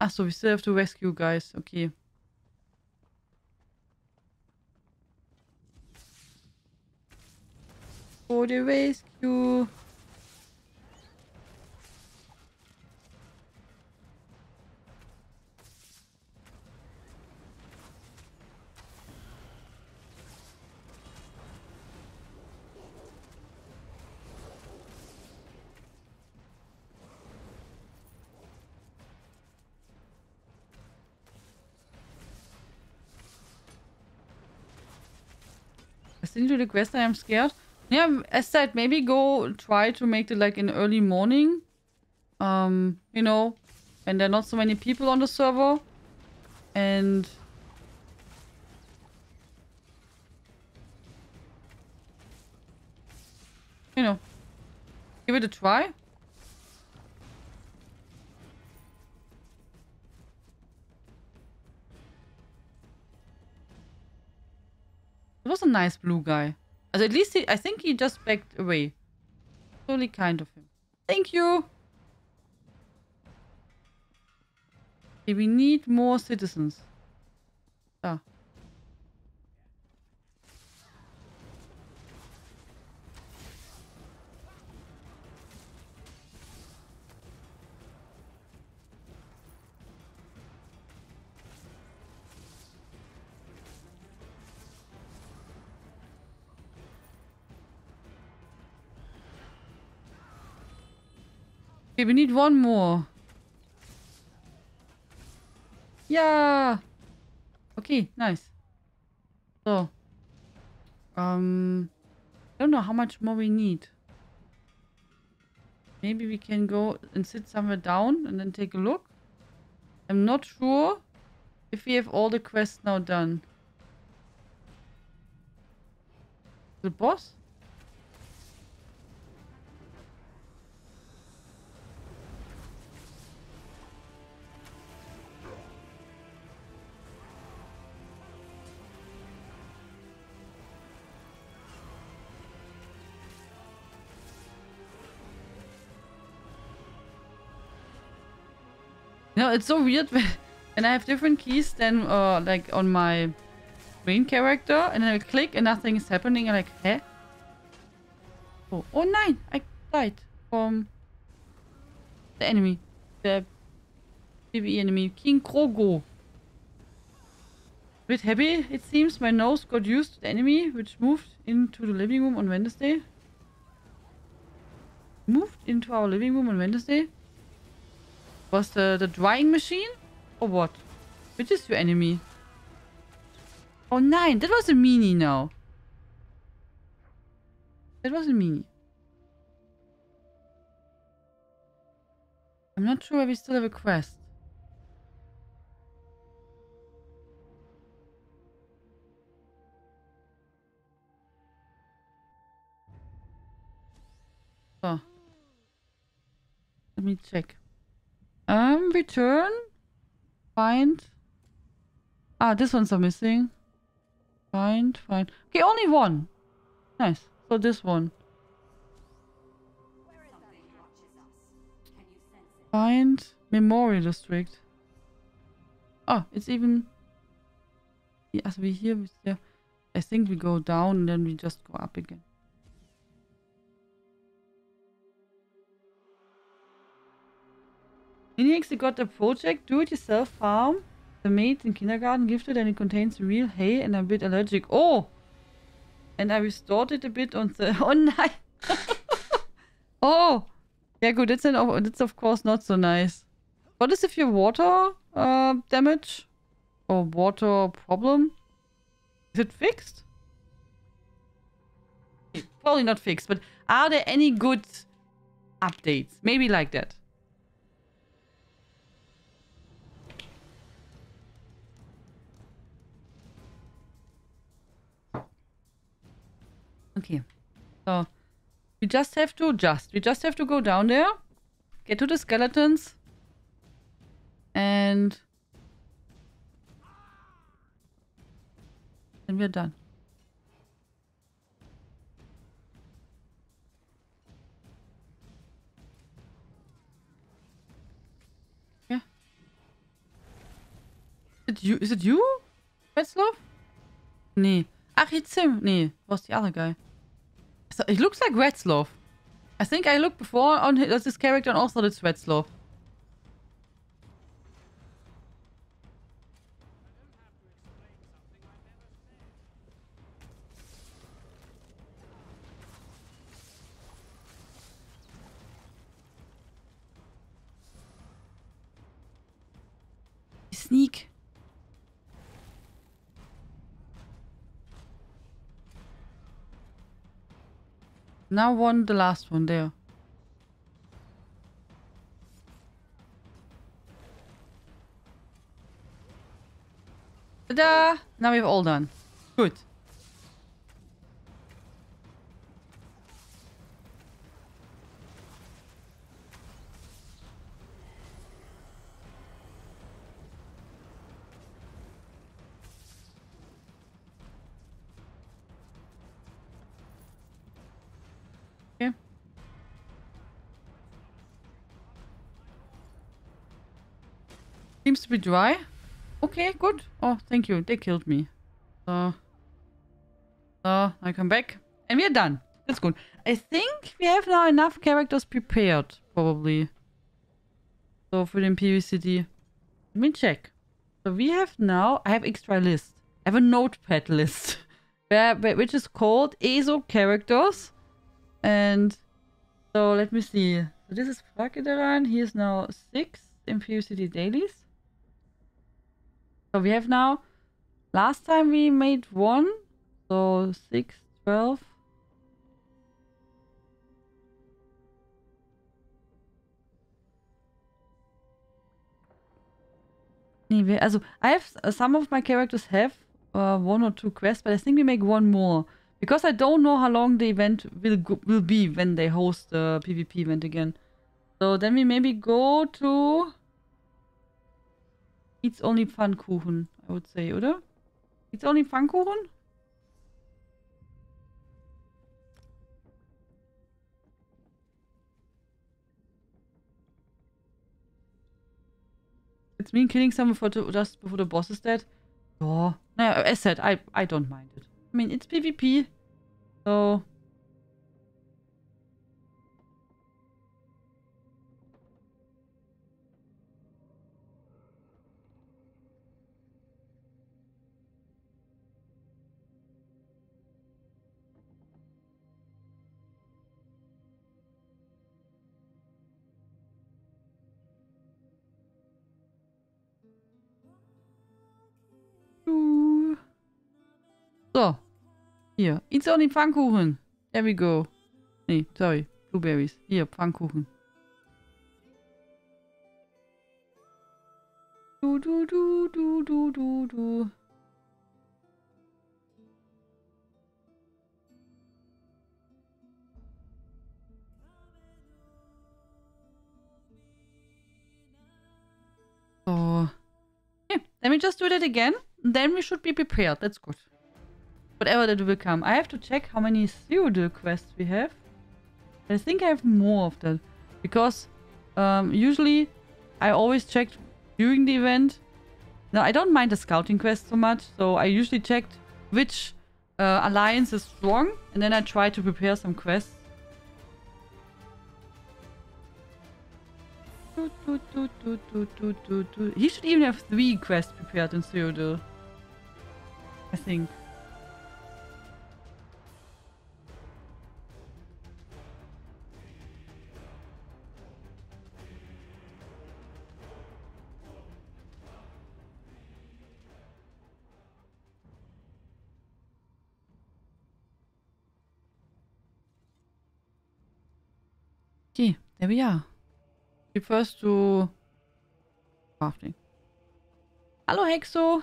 Ah, so we still have to rescue guys. Okay. For the rescue. Into the quest, I am scared. Yeah, as said, maybe go try to make it like in early morning, you know, and there are not so many people on the server, and you know, give it a try. It was a nice blue guy. Also at least I think he just backed away. Really kind of him. Thank you! Okay, we need more citizens. Ah. Okay, we need one more. Yeah. Okay, nice. So. I don't know how much more we need. Maybe we can go and sit somewhere down and then take a look. I'm not sure if we have all the quests now done. The boss? No, it's so weird and I have different keys than like on my main character, and then I click and nothing is happening. I'm like, eh? Oh, oh nein! I died from the enemy. The PvE enemy. King Krogo. A bit heavy, it seems. My nose got used to the enemy, which moved into the living room on Wednesday. Moved into our living room on Wednesday? Was the drying machine or what? Which is your enemy? Oh nein, that was a meanie now. That was a meanie. I'm not sure if we still have a quest. Oh. Let me check. Return, find. Ah, this one's are missing. Find, find. Okay, only one. Nice. So this one. Find Memorial District. Oh, it's even. Yes, we here. Yeah. I think we go down and then we just go up again. Linux, you got a project, do-it-yourself farm, the maid in kindergarten gifted, and it contains real hay, and I'm a bit allergic. Oh! And I restored it a bit on the... Oh, nice! Oh! Yeah, good, that's of course not so nice. What is if your water damage? Or water problem? Is it fixed? It's probably not fixed, but are there any good updates? Maybe like that. Okay, so we just have to go down there, get to the skeletons, and then we're done. Yeah. Is it you? Wetzlav? Nee. Ach, it's him. Nee, was the other guy. So it looks like Wetzlav. I think I looked before on this character and also it's Wetzlav. Sneak. Now one, the last one there. Ta-da! Now we've all done. Good. Seems to be dry. Okay, good. Oh, thank you. They killed me. So I come back. And we're done. That's good. I think we have now enough characters prepared, probably. So for the Imperial City. Let me check. So we have now... I have extra list. I have a notepad list. Which is called ESO characters. And so let me see. So this is Farkidaran. He is now 6 Imperial City dailies. So we have now, last time we made 1, so 6, 12. Anyway, also I have some of my characters have 1 or 2 quests, but I think we make 1 more because I don't know how long the event will be when they host the PvP event again. So then we maybe go to It's Only Pfannkuchen, I would say, oder? It's Only Pfannkuchen? It's mean killing someone for just before the boss is dead. Oh, no, as said, I don't mind it. I mean, it's PvP, so so, here, It's Only Pfannkuchen. There we go. Nee, sorry, blueberries. Here, Pfannkuchen. Do do do do do do do. So, okay, let me just do that again. Then we should be prepared. That's good. Whatever that will come. I have to check how many Cyrodiil quests we have. I think I have more of that. Because usually I always checked during the event. Now I don't mind the scouting quest so much. So I usually checked which alliance is strong. And then I try to prepare some quests. He should even have 3 quests prepared in Cyrodiil, I think. Okay, there we are. Refers to crafting. Hello, Hexo.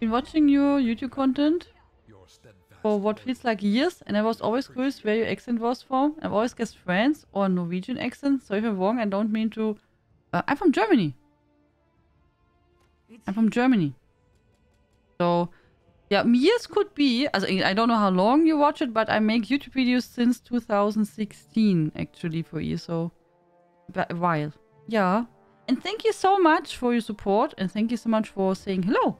Been watching your YouTube content for what feels like years, and I was always curious where your accent was from. I've always guessed France or Norwegian accent. So if I'm wrong, I don't mean to. I'm from Germany. I'm from Germany. So. Yeah, years could be, I don't know how long you watch it, but I make YouTube videos since 2016, actually, for you, so a while. Yeah. And thank you so much for your support, and thank you so much for saying hello.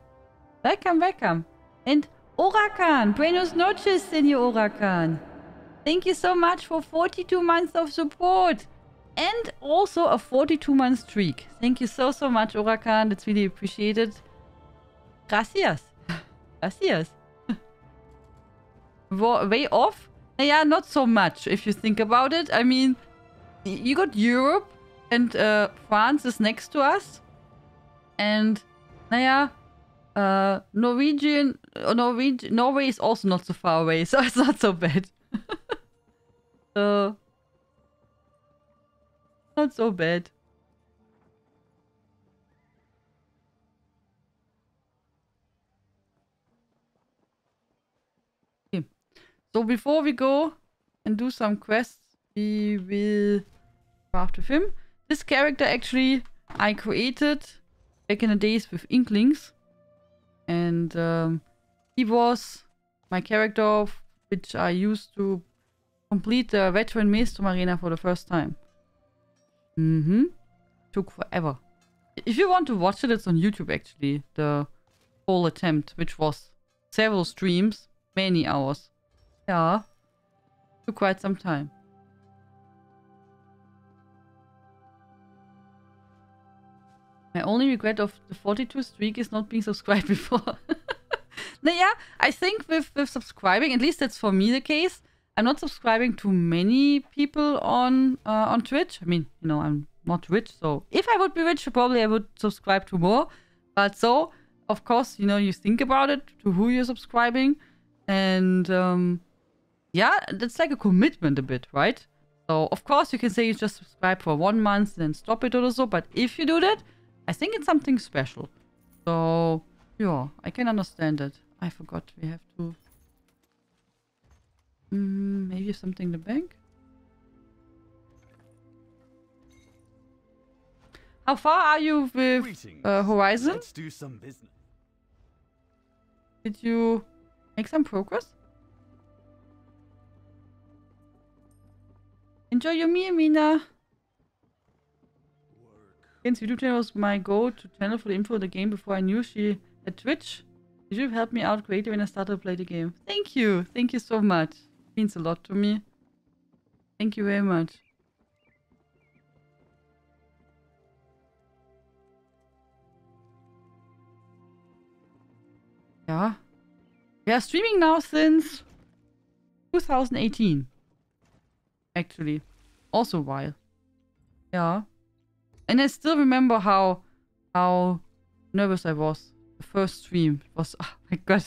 Welcome, welcome. And Orakan, buenos noches, Senor Orakan. Thank you so much for 42 months of support, and also a 42-month streak. Thank you so, so much, Orakan. It's really appreciated. Gracias. Yes. Way off? Yeah, not so much if you think about it. I mean, you got Europe and France is next to us, and yeah, Norway is also not so far away, so it's not so bad. So not so bad. So before we go and do some quests, we will craft with him. This character actually I created back in the days with Inklings. And he was my character which I used to complete the Veteran Maelstrom Arena for the first time. Mm-hmm. Took forever. If you want to watch it, it's on YouTube actually. The whole attempt, which was several streams, many hours. Yeah, for quite some time. My only regret of the 42 streak is not being subscribed before. Naja, I think with subscribing, at least that's for me the case, I'm not subscribing to many people on Twitch. I mean, you know, I'm not rich, so if I would be rich, probably I would subscribe to more. But so, of course, you know, you think about it, to who you're subscribing. And yeah, that's like a commitment a bit, right? So, of course, you can say you just subscribe for 1 month, then stop it or so. But if you do that, I think it's something special. So, yeah, I can understand it. I forgot we have to... maybe something in the bank? How far are you with Horizon? Let's do some business. Did you make some progress? Enjoy your meal, Mina. Kane's YouTube channel was my go-to channel for the info of the game before I knew she had Twitch. YouTube helped me out greatly when I started to play the game. Thank you. Thank you so much. It means a lot to me. Thank you very much. Yeah. We are streaming now since 2018. Actually. Also a while. Yeah. And I still remember how nervous I was. The first stream was, oh my god.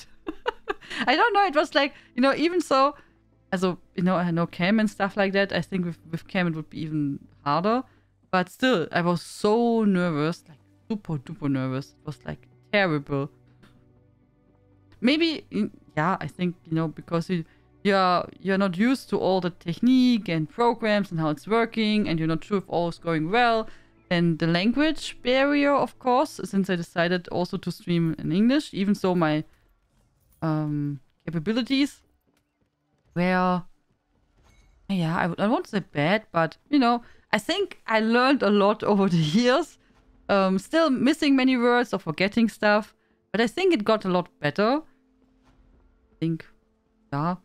I don't know, it was like, you know, even so, as a, you know, I know Cam and stuff like that. I think with Cam it would be even harder. But still, I was so nervous, like super duper nervous. It was like terrible. Maybe, yeah, I think, you know, because you're not used to all the technique and programs and how it's working, and you're not sure if all is going well. And the language barrier, of course, since I decided also to stream in English, even so my capabilities were, yeah, I won't say bad, but, you know, I think I learned a lot over the years. Still missing many words or forgetting stuff, but I think it got a lot better. I think, yeah.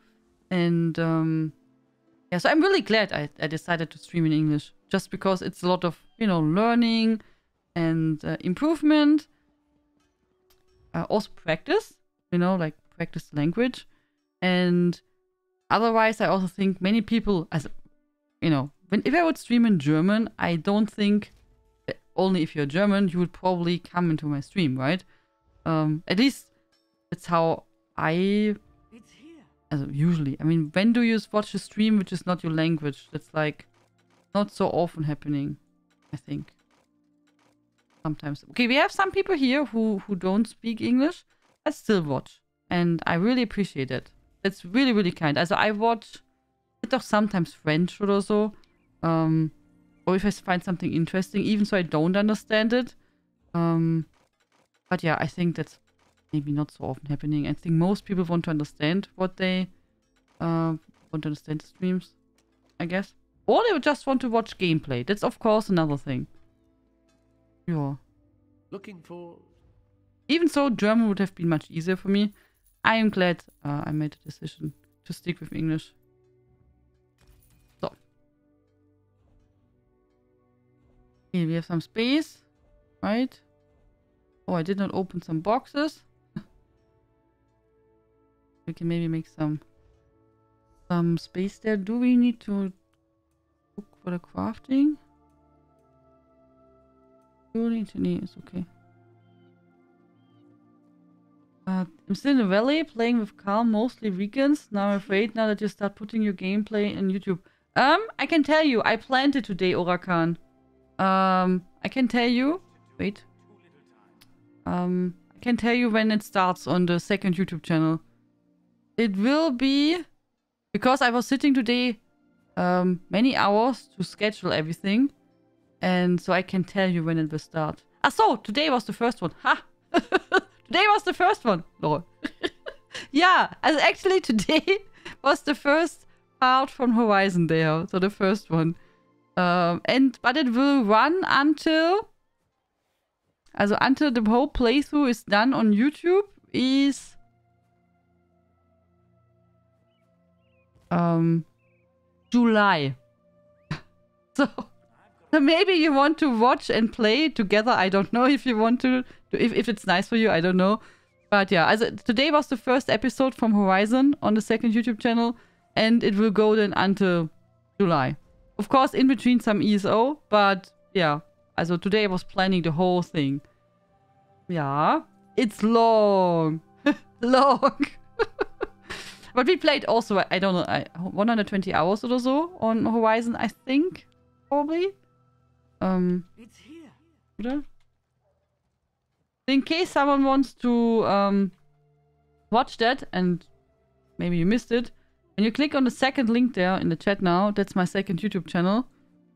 And, yeah, so I'm really glad I decided to stream in English, just because it's a lot of, you know, learning and improvement. Also practice, you know, like practice language. And otherwise, I also think many people, as you know, if I would stream in German, I don't think that only if you're German, you would probably come into my stream, right? At least that's how I... It's here. Usually. I mean, when do you watch a stream which is not your language? That's like not so often happening. I think sometimes. Okay, we have some people here who don't speak English but still watch, and I really appreciate it. That's really, really kind. Also, I watch it, or sometimes French or so, or if I find something interesting, even so I don't understand it. But yeah, I think that's maybe not so often happening. I think most people want to understand what they want to understand the streams, I guess. Or they would just want to watch gameplay. That's, of course, another thing. Yeah. Looking for... Even so, German would have been much easier for me. I am glad I made a decision to stick with English. So. Here we have some space. Right? Oh, I did not open some boxes. We can maybe make some space there. Do we need to... For the crafting, it's okay. I'm still in the valley playing with Carl, mostly weekends. Now I'm afraid now that you start putting your gameplay in YouTube. I can tell you, I planned it today, Orakan. I can tell you. Wait. I can tell you when it starts on the second YouTube channel. It will be because I was sitting today. Many hours to schedule everything, and so I can tell you when it will start. Ah, so today was the first one. Ha! Today was the first one. No. Yeah, actually today was the first part from Horizon there, so the first one. But it will run until the whole playthrough is done on YouTube is July. so maybe you want to watch and play together. I don't know if you want to, if it's nice for you, I don't know. But yeah, today was the first episode from Horizon on the second YouTube channel. and it will go then until July. Of course, in between some ESO, but yeah. So today I was planning the whole thing. Yeah, it's long. Long. But we played also, I don't know, 120 hours or so on Horizon, I think. Probably. It's here. In case someone wants to watch that, and maybe you missed it, and you click on the second link there in the chat now, that's my second YouTube channel,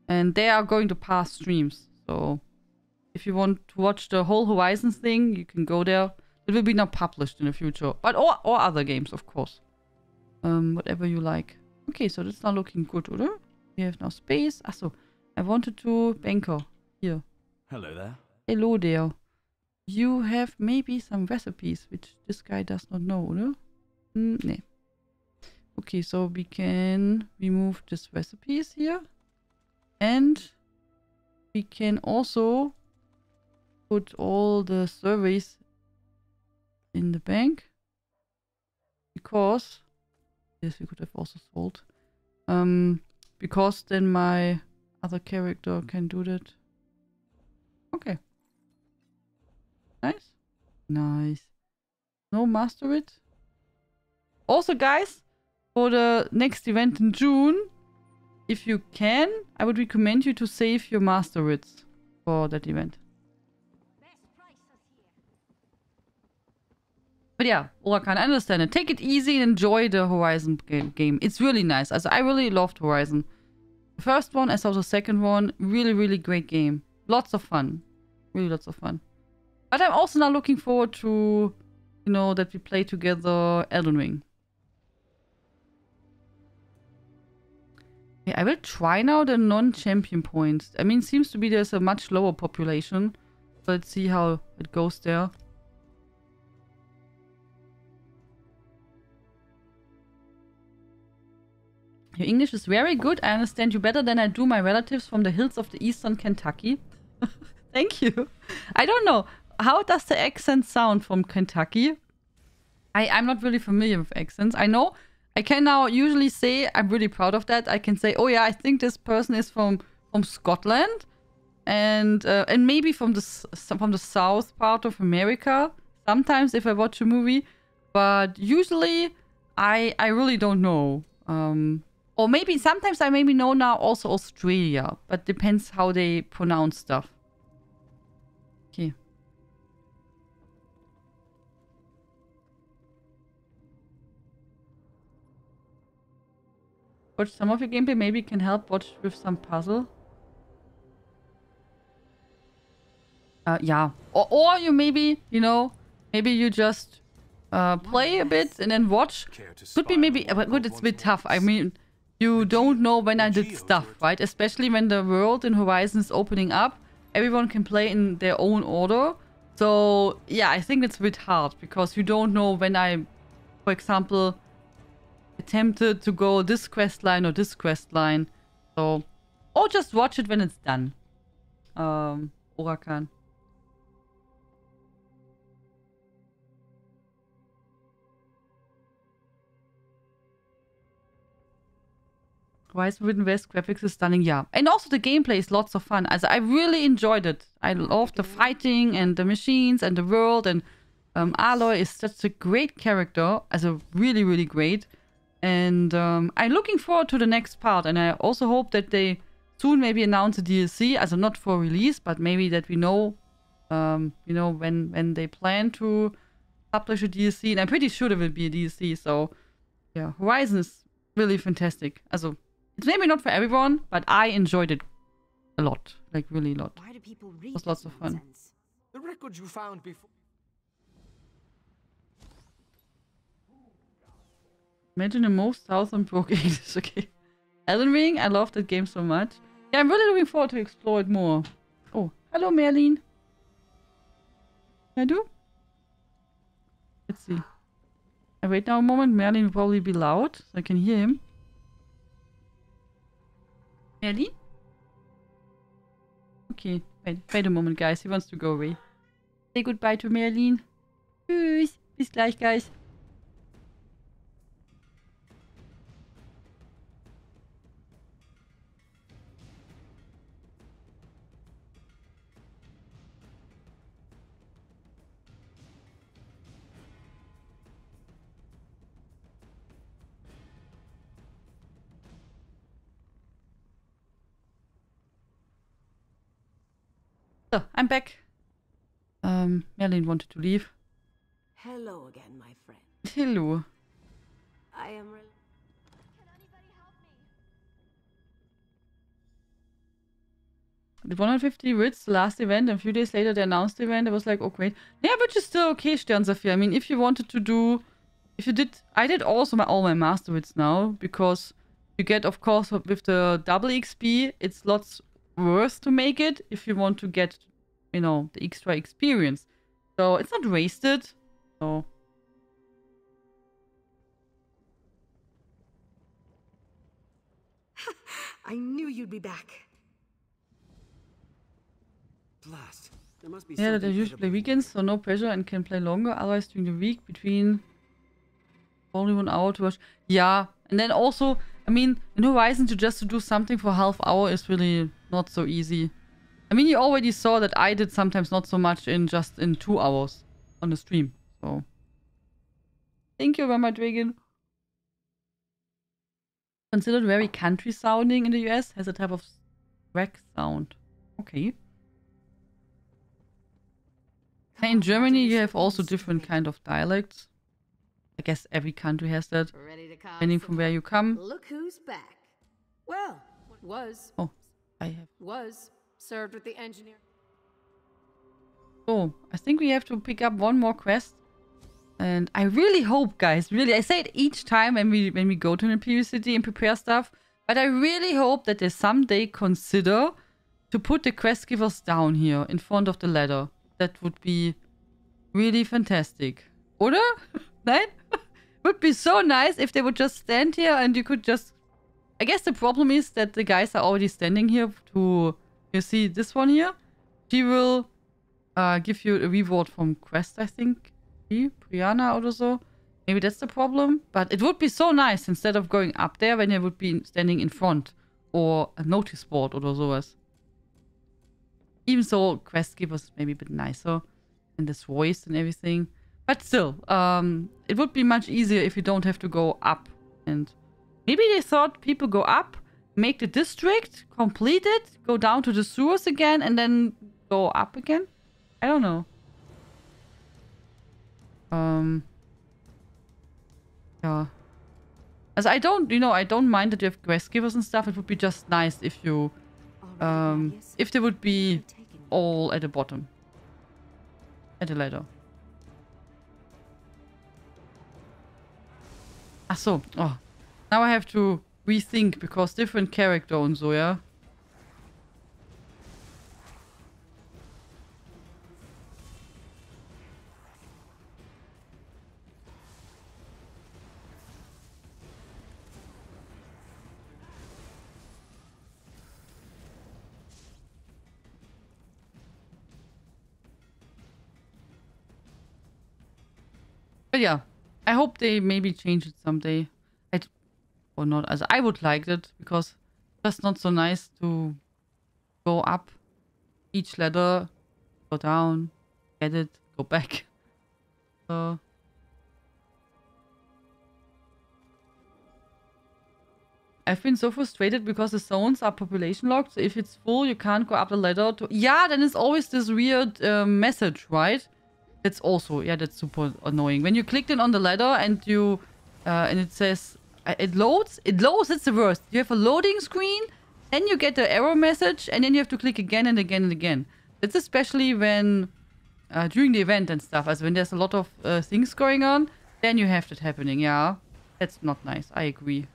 and they are going to past streams. So if you want to watch the whole Horizons thing, you can go there. It will be not published in the future, but or other games, of course. Whatever you like. Okay, so that's now looking good, oder? We have now space. Achso, I wanted to... Banker, here. Hello there. Hello there. You have maybe some recipes, which this guy does not know, oder? Nee. Okay, so we can remove these recipes here. And we can also put all the surveys in the bank. Because, yes, we could have also sold. Because then my other character can do that. Okay. Nice. Nice. No master it. Also, guys, for the next event in June, if you can, I would recommend you to save your master writs for that event. But yeah, I can understand it. Take it easy and enjoy the Horizon game. It's really nice. Also, I really loved Horizon. The first one, I saw the second one. Really, really great game. Lots of fun. Really lots of fun. But I'm also now looking forward to, you know, that we play together Elden Ring. Okay, I will try now the non-champion points. I mean, it seems to be there's a much lower population. So let's see how it goes there. Your English is very good. I understand you better than I do my relatives from the hills of the eastern Kentucky. Thank you. I don't know. How does the accent sound from Kentucky? I'm not really familiar with accents. I know I can now usually say, I'm really proud of that. I can say, oh yeah, I think this person is from Scotland and maybe from the south part of America. Sometimes if I watch a movie, but usually I really don't know. Or maybe sometimes I maybe know now also Australia, but depends how they pronounce stuff. Okay. Watch some of your gameplay, maybe can help watch with some puzzle. Yeah. Or you maybe, you know, maybe you just play a bit and then watch. Could be maybe, but good, it's a bit tough. I mean, you don't know when I did stuff, right? Especially when the world in Horizon is opening up. Everyone can play in their own order. So, yeah, I think it's a bit hard because you don't know when I, for example, attempted to go this quest line or this quest line. So, or just watch it when it's done. Orakan. Horizon Forbidden West graphics is stunning, yeah. And also the gameplay is lots of fun. I really enjoyed it. I love the fighting and the machines and the world. And Aloy is such a great character. Really, really great. And I'm looking forward to the next part. And I also hope that they soon maybe announce a DLC. Not for release, but maybe that we know, you know, when they plan to publish a DLC. And I'm pretty sure there will be a DLC. So, yeah, Horizon is really fantastic. It's maybe not for everyone, but I enjoyed it a lot. Like, really a lot. Why do people read it was lots of fun. The records you found before... Imagine the most southern broke English, okay. Elden Ring, I love that game so much. Yeah, I'm really looking forward to explore it more. Oh, hello Merlin. I do? Let's see. I wait now a moment. Merlin will probably be loud, so I can hear him. Merlin? Okay, wait a moment, guys. He wants to go away. Say goodbye to Merlin. Tschüss. Bis gleich, guys. So, I'm back. Merlin wanted to leave. Hello again, my friend. Hello. I am... Can anybody help me? The 150 wits, last event, and a few days later they announced the event. I was like, oh great. Yeah, which is still okay, Sternsaphir. I mean, if you wanted to do... If you did... I did also all my master wits now, because you get, of course, with the double XP, it's lots worse to make it if you want to get, you know, the extra experience. So it's not wasted. So... I knew you'd be back. Blast. There must be yeah, they usually play weekends, so no pressure and can play longer. Otherwise, during the week, between only 1 hour to watch. Yeah, and then also, I mean, in Horizon, to do something for ½ hour is really not so easy. I mean, you already saw that I did sometimes not so much in just in 2 hours on the stream. So, thank you, Rama Dragon. Considered very country sounding in the US, has a type of rack sound. Okay. In Germany you have also different kind of dialects. I guess every country has that, depending from where you come. Look who's back. Well, was served with the engineer. Oh, I think we have to pick up one more quest. And I really hope, guys, I say it each time when we go to an Imperial City and prepare stuff, but I really hope that they someday consider to put the quest givers down here in front of the ladder. That would be really fantastic. Oder? Right? Would be so nice if they would just stand here and you could just... I guess the problem is that the guys are already standing here to... You see this one here? She will give you a reward from quest, I think. Brianna or so. Maybe that's the problem. But it would be so nice instead of going up there when they would be standing in front. Or a notice board or sowas. Even so, quest givers maybe a bit nicer. And this voice and everything. But still, it would be much easier if you don't have to go up. And maybe they thought people go up, make the district, complete it, go down to the sewers again, and then go up again. I don't know. Yeah. As I don't, you know, I don't mind that you have quest givers and stuff. It would be just nice if you, if they would be all at the bottom, at the ladder. Ah, so, oh, now I have to rethink because different character and so, yeah. But yeah, I hope they maybe change it someday. Or not, as I would like it, because it's just not so nice to go up each ladder, go down, get it, go back. So... I've been so frustrated because the zones are population locked, so if it's full, you can't go up the ladder to... Yeah, then it's always this weird message, right? That's also, yeah, that's super annoying. When you clicked in on the ladder and you, and it says, it loads, it's the worst. You have a loading screen, then you get the error message, and then you have to click again and again and again. That's especially when, during the event and stuff, as when there's a lot of things going on, then you have that happening, yeah. That's not nice, I agree.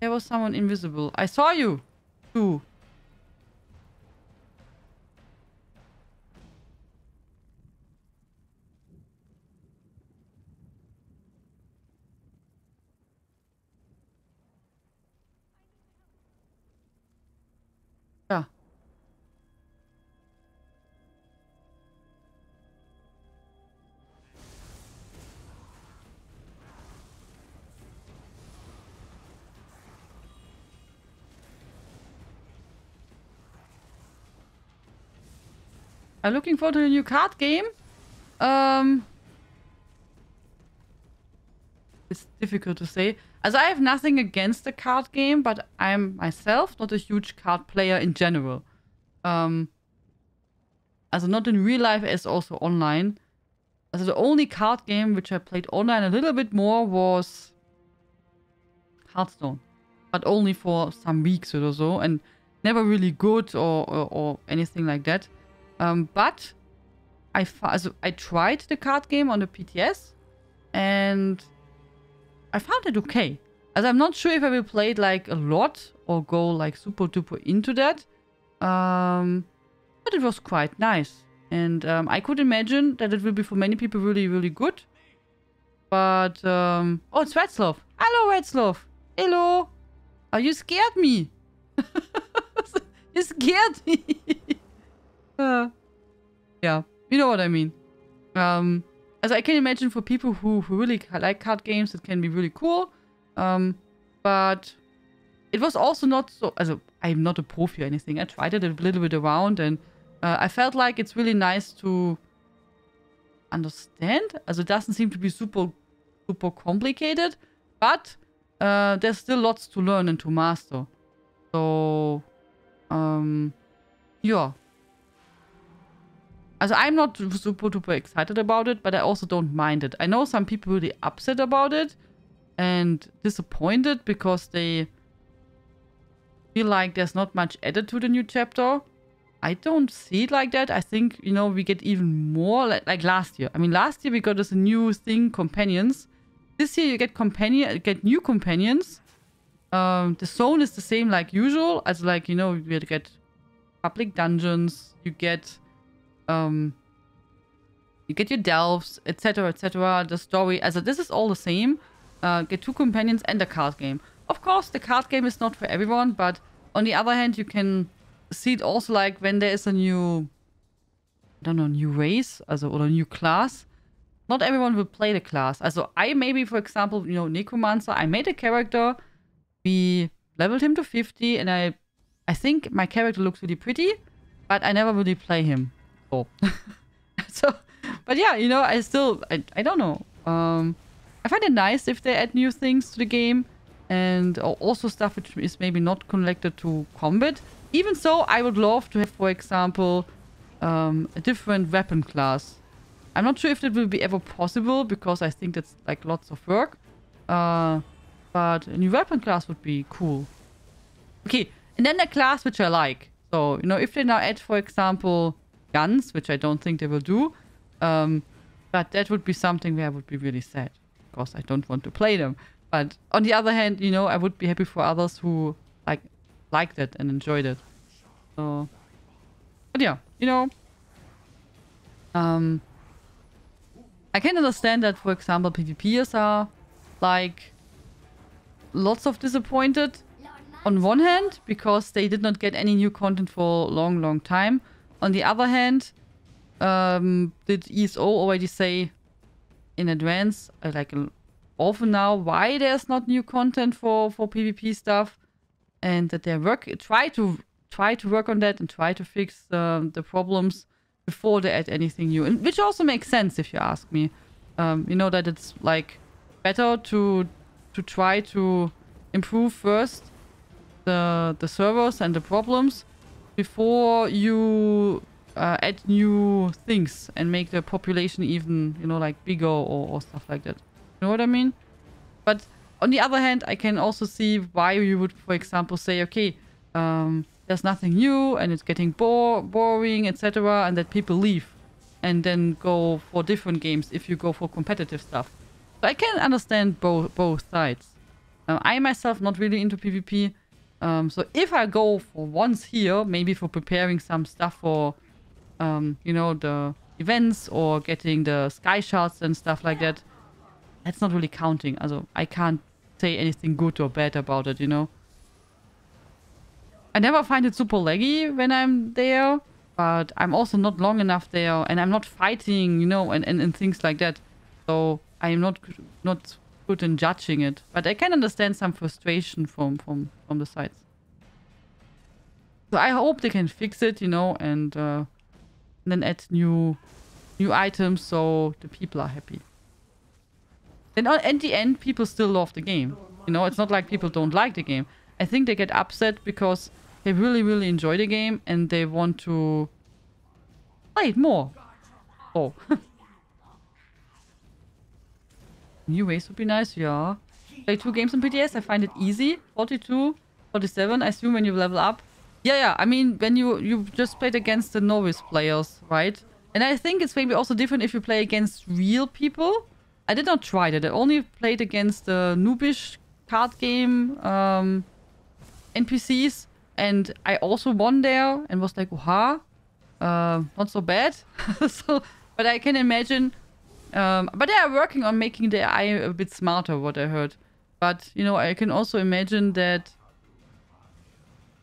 There was someone invisible. I saw you, too. I'm looking forward to the new card game. It's difficult to say. As I have nothing against the card game, but I'm myself not a huge card player in general. Also not in real life as also online. Also the only card game which I played online a little bit more was Hearthstone. But only for some weeks or so, and never really good or anything like that. But I tried the card game on the PTS and I found it okay. As I'm not sure if I will play it like a lot or go like super duper into that. But it was quite nice. And I could imagine that it will be for many people really, really good. But, oh, it's Retzloff. Hello, Retzloff. Hello. Oh, you scared me. You scared me. Yeah, you know what I mean. As I can imagine for people who really like card games, it can be really cool. But it was also not so... Also, I'm not a profi or anything. I tried it a little bit around and I felt like it's really nice to understand. Also, it doesn't seem to be super, super complicated. But there's still lots to learn and to master. So, yeah. Also, I'm not super duper excited about it, but I also don't mind it. I know some people really upset about it and disappointed because they feel like there's not much added to the new chapter. I don't see it like that. I think, you know, we get even more like last year. I mean, last year we got this new thing, companions. This year you get new companions. The zone is the same like usual. As like, you know, you get public dungeons, you get your delves, etc, etc. The story, as this is all the same. Get two companions and a card game. Of course, the card game is not for everyone, but on the other hand, you can see it also like when there is a new, I don't know, new race, also, or a new class. Not everyone will play the class. Also, I maybe, for example, you know, Necromancer, I made a character, we leveled him to 50, and I think my character looks really pretty, but I never really play him. Oh. So, but yeah, you know, I don't know. I find it nice if they add new things to the game and also stuff which is maybe not connected to combat. Even so, I would love to have, for example, a different weapon class. I'm not sure if that will be ever possible because I think that's like lots of work. But a new weapon class would be cool. Okay, and then a class which I like. So, you know, if they now add, for example, guns, which I don't think they will do, but that would be something where I would be really sad. Of course, I don't want to play them, but on the other hand, you know, I would be happy for others who liked it and enjoyed it. So, but yeah, you know, I can understand that, for example, PvPers are like lots of disappointed on one hand because they did not get any new content for a long, long time. On the other hand, did ESO already say in advance, like often now, why there's not new content for PvP stuff, and that they try to work on that and try to fix the problems before they add anything new, and which also makes sense if you ask me. You know that it's like better to try to improve first the servers and the problems before you add new things and make the population even, you know, like bigger or stuff like that. You know what I mean? But on the other hand, I can also see why you would, for example, say, okay, there's nothing new and it's getting boring, etc. And that people leave and then go for different games if you go for competitive stuff. So I can understand both sides. I myself not really into PvP. So if I go for once here, maybe for preparing some stuff for, you know, the events or getting the sky shards and stuff like that, that's not really counting. Also, I can't say anything good or bad about it, you know. I never find it super laggy when I'm there, but I'm also not long enough there and I'm not fighting, you know, and things like that. So I'm not good in judging it, but I can understand some frustration from the sides. So I hope they can fix it, you know, and then add new items so the people are happy. And at the end, people still love the game. You know, it's not like people don't like the game. I think they get upset because they really, really enjoy the game and they want to play it more. Oh. New ways would be nice, yeah. Play two games on PTS, I find it easy. 42, 47, I assume when you level up. Yeah, yeah, I mean, when you just played against the novice players, right? And I think it's maybe also different if you play against real people. I did not try that. I only played against the noobish card game NPCs. And I also won there and was like, "Oha, not so bad." So, but I can imagine. But they are working on making the AI a bit smarter, what I heard. But, you know, I can also imagine that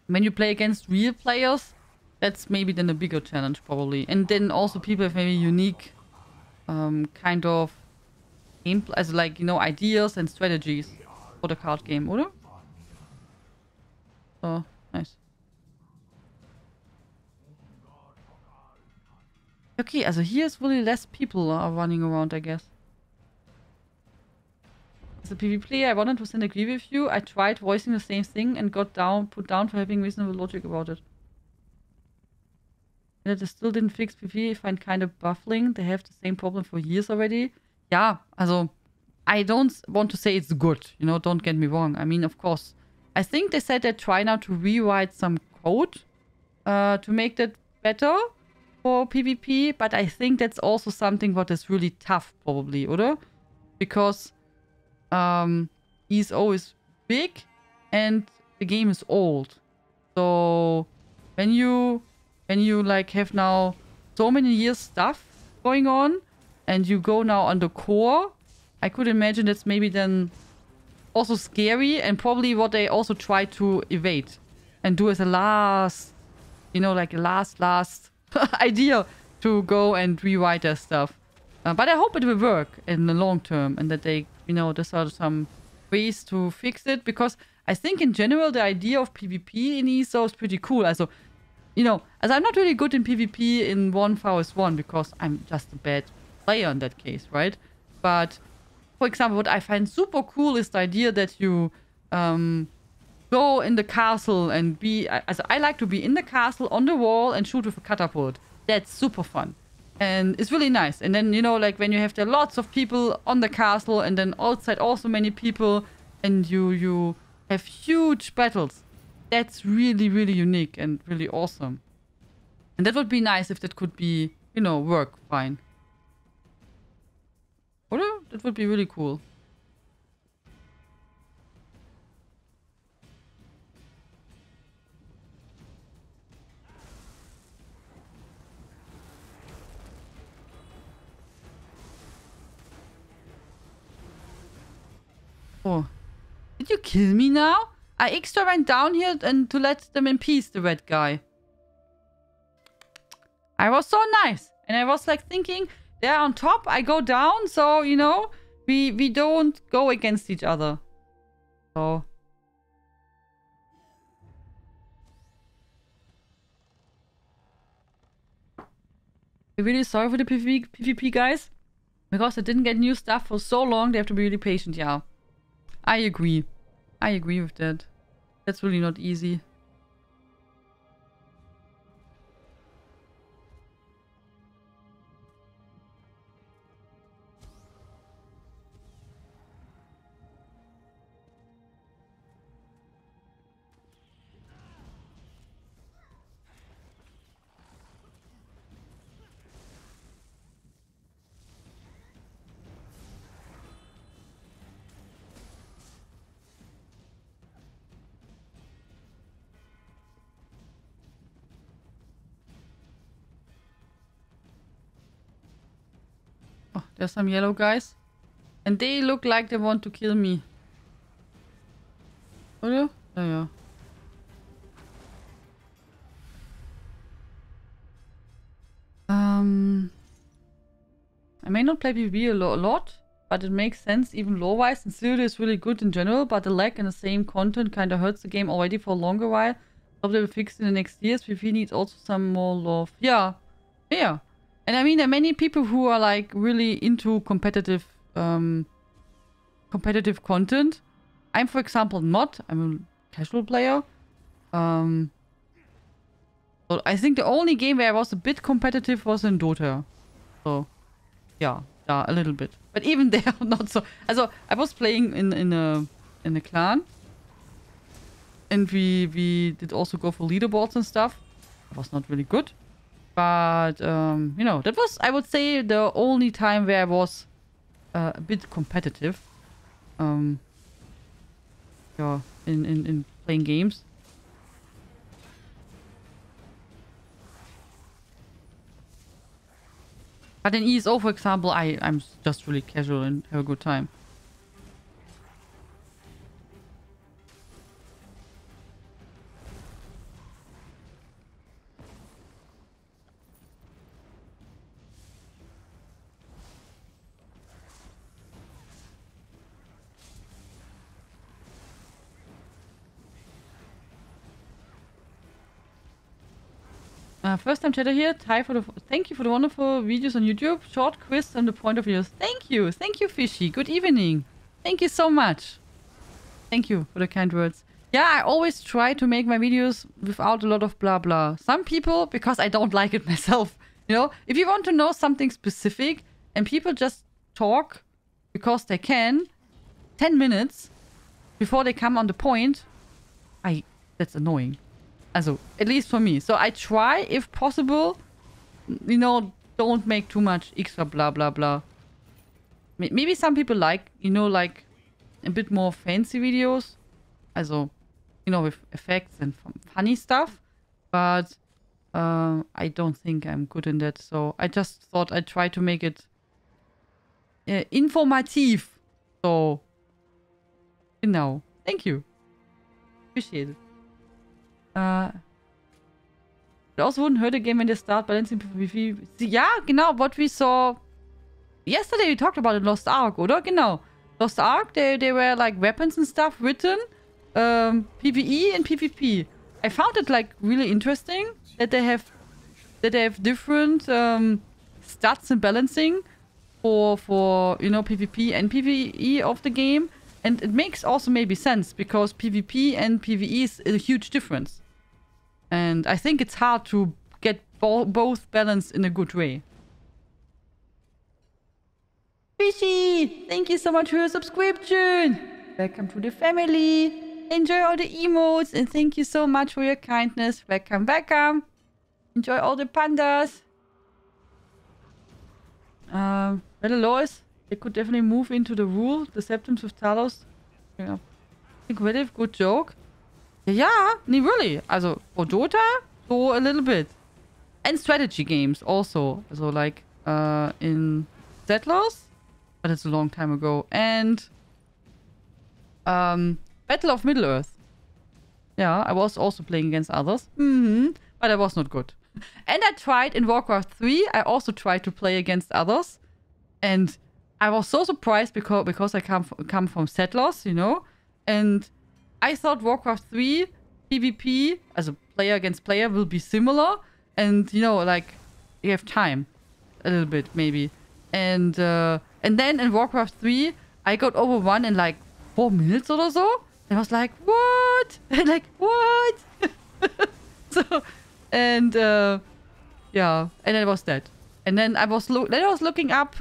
when you play against real players, that's maybe then a bigger challenge, probably. And then also people have maybe unique kind of gameplay, as like, you know, ideas and strategies for the card game, oder? Oh, nice. Okay, also here is really less people are running around, I guess. As a PvP player, I 100% agree with you. I tried voicing the same thing and got put down for having reasonable logic about it. That they still didn't fix PvP, I find kind of baffling. They have the same problem for years already. Yeah, also, I don't want to say it's good, you know, don't get me wrong. I mean, of course. I think they said they try now to rewrite some code to make that better for PvP, but I think that's also something what is really tough, probably, oder? Because ESO is big and the game is old. So when you like have now so many years stuff going on and you go now on the core, I could imagine that's maybe then also scary and probably what they also try to evade and do as a last, you know, like a last idea to go and rewrite their stuff. But I hope it will work in the long term and that they, you know, there's some ways to fix it, because I think in general the idea of PvP in ESO is pretty cool. Also, you know, as I'm not really good in PvP in 1v1 because I'm just a bad player in that case, right? But for example, what I find super cool is the idea that you go in the castle and be... As I like to be in the castle, on the wall, and shoot with a catapult. That's super fun. And it's really nice. And then, you know, like when you have there lots of people on the castle and then outside also many people and you have huge battles. That's really, really unique and really awesome. And that would be nice if that could be, you know, work fine. Oder? That would be really cool. Oh. Did you kill me now? I extra went down here and to let them in peace, the red guy. I was so nice. And I was like thinking... They're on top, I go down, so, you know, we don't go against each other. So. I'm really sorry for the PvP guys, because they didn't get new stuff for so long, they have to be really patient, yeah. I agree. I agree with that. That's really not easy. There's some yellow guys. And they look like they want to kill me. Oder? Oh, yeah. I may not play PvP a lot, but it makes sense even lore-wise. And Cyrodiil is really good in general, but the lag in the same content kind of hurts the game already for a longer while. Probably will fix in the next years. PvP needs also some more love. Yeah. Yeah. And I mean, there are many people who are like really into competitive competitive content. I'm, for example, not. I'm a casual player. But I think the only game where I was a bit competitive was in Dota. So, yeah, a little bit. But even there, not so. Also, I was playing in a clan. And we did also go for leaderboards and stuff. I was not really good. But, you know, that was, I would say, the only time where I was a bit competitive. Yeah, in playing games. But in ESO, for example, I'm just really casual and have a good time. First time chatter here. Ty, thank you for the wonderful videos on YouTube. Short quiz on the point of views. Thank you. Thank you, Fishy. Good evening. Thank you so much. Thank you for the kind words. Yeah, I always try to make my videos without a lot of blah blah. Some people, because I don't like it myself. You know, if you want to know something specific and people just talk because they can 10 minutes before they come on the point, that's annoying. Also, at least for me. So I try, if possible, you know, don't make too much extra blah blah blah. Maybe some people like, you know, like a bit more fancy videos. Also, you know, with effects and funny stuff. But I don't think I'm good in that. So I just thought I'd try to make it informative. So, you know, thank you. Appreciate it. It also wouldn't hurt again when they start balancing PvP. Yeah, genau, what we saw yesterday, we talked about in Lost Ark, oder? Genau. Lost Ark, they were like weapons and stuff written, PvE and PvP. I found it like really interesting that they have different stats and balancing for you know, PvP and PvE of the game. And it makes also maybe sense, because PvP and PvE is a huge difference. And I think it's hard to get both balanced in a good way. Fishy! Thank you so much for your subscription! Welcome to the family! Enjoy all the emotes, and thank you so much for your kindness. Welcome, welcome! Enjoy all the pandas! Hello, Lois. They could definitely move into the rule. The Septims with Talos. Yeah. I think relative good joke. Yeah, nee, really. Also, for Dota, so a little bit. And strategy games also. So like in Settlers. But it's a long time ago. And Battle of Middle Earth. Yeah, I was also playing against others. But I was not good. And I tried in Warcraft 3. I also tried to play against others. And I was so surprised because I come from Settlers, you know, and I thought Warcraft 3 PvP as a player against player will be similar, and you know, like you have time a little bit maybe, and then in Warcraft 3 I got overrun in like 4 minutes or so, and I was like, what? Like what? So and yeah, and then I was dead, and then I was looking up.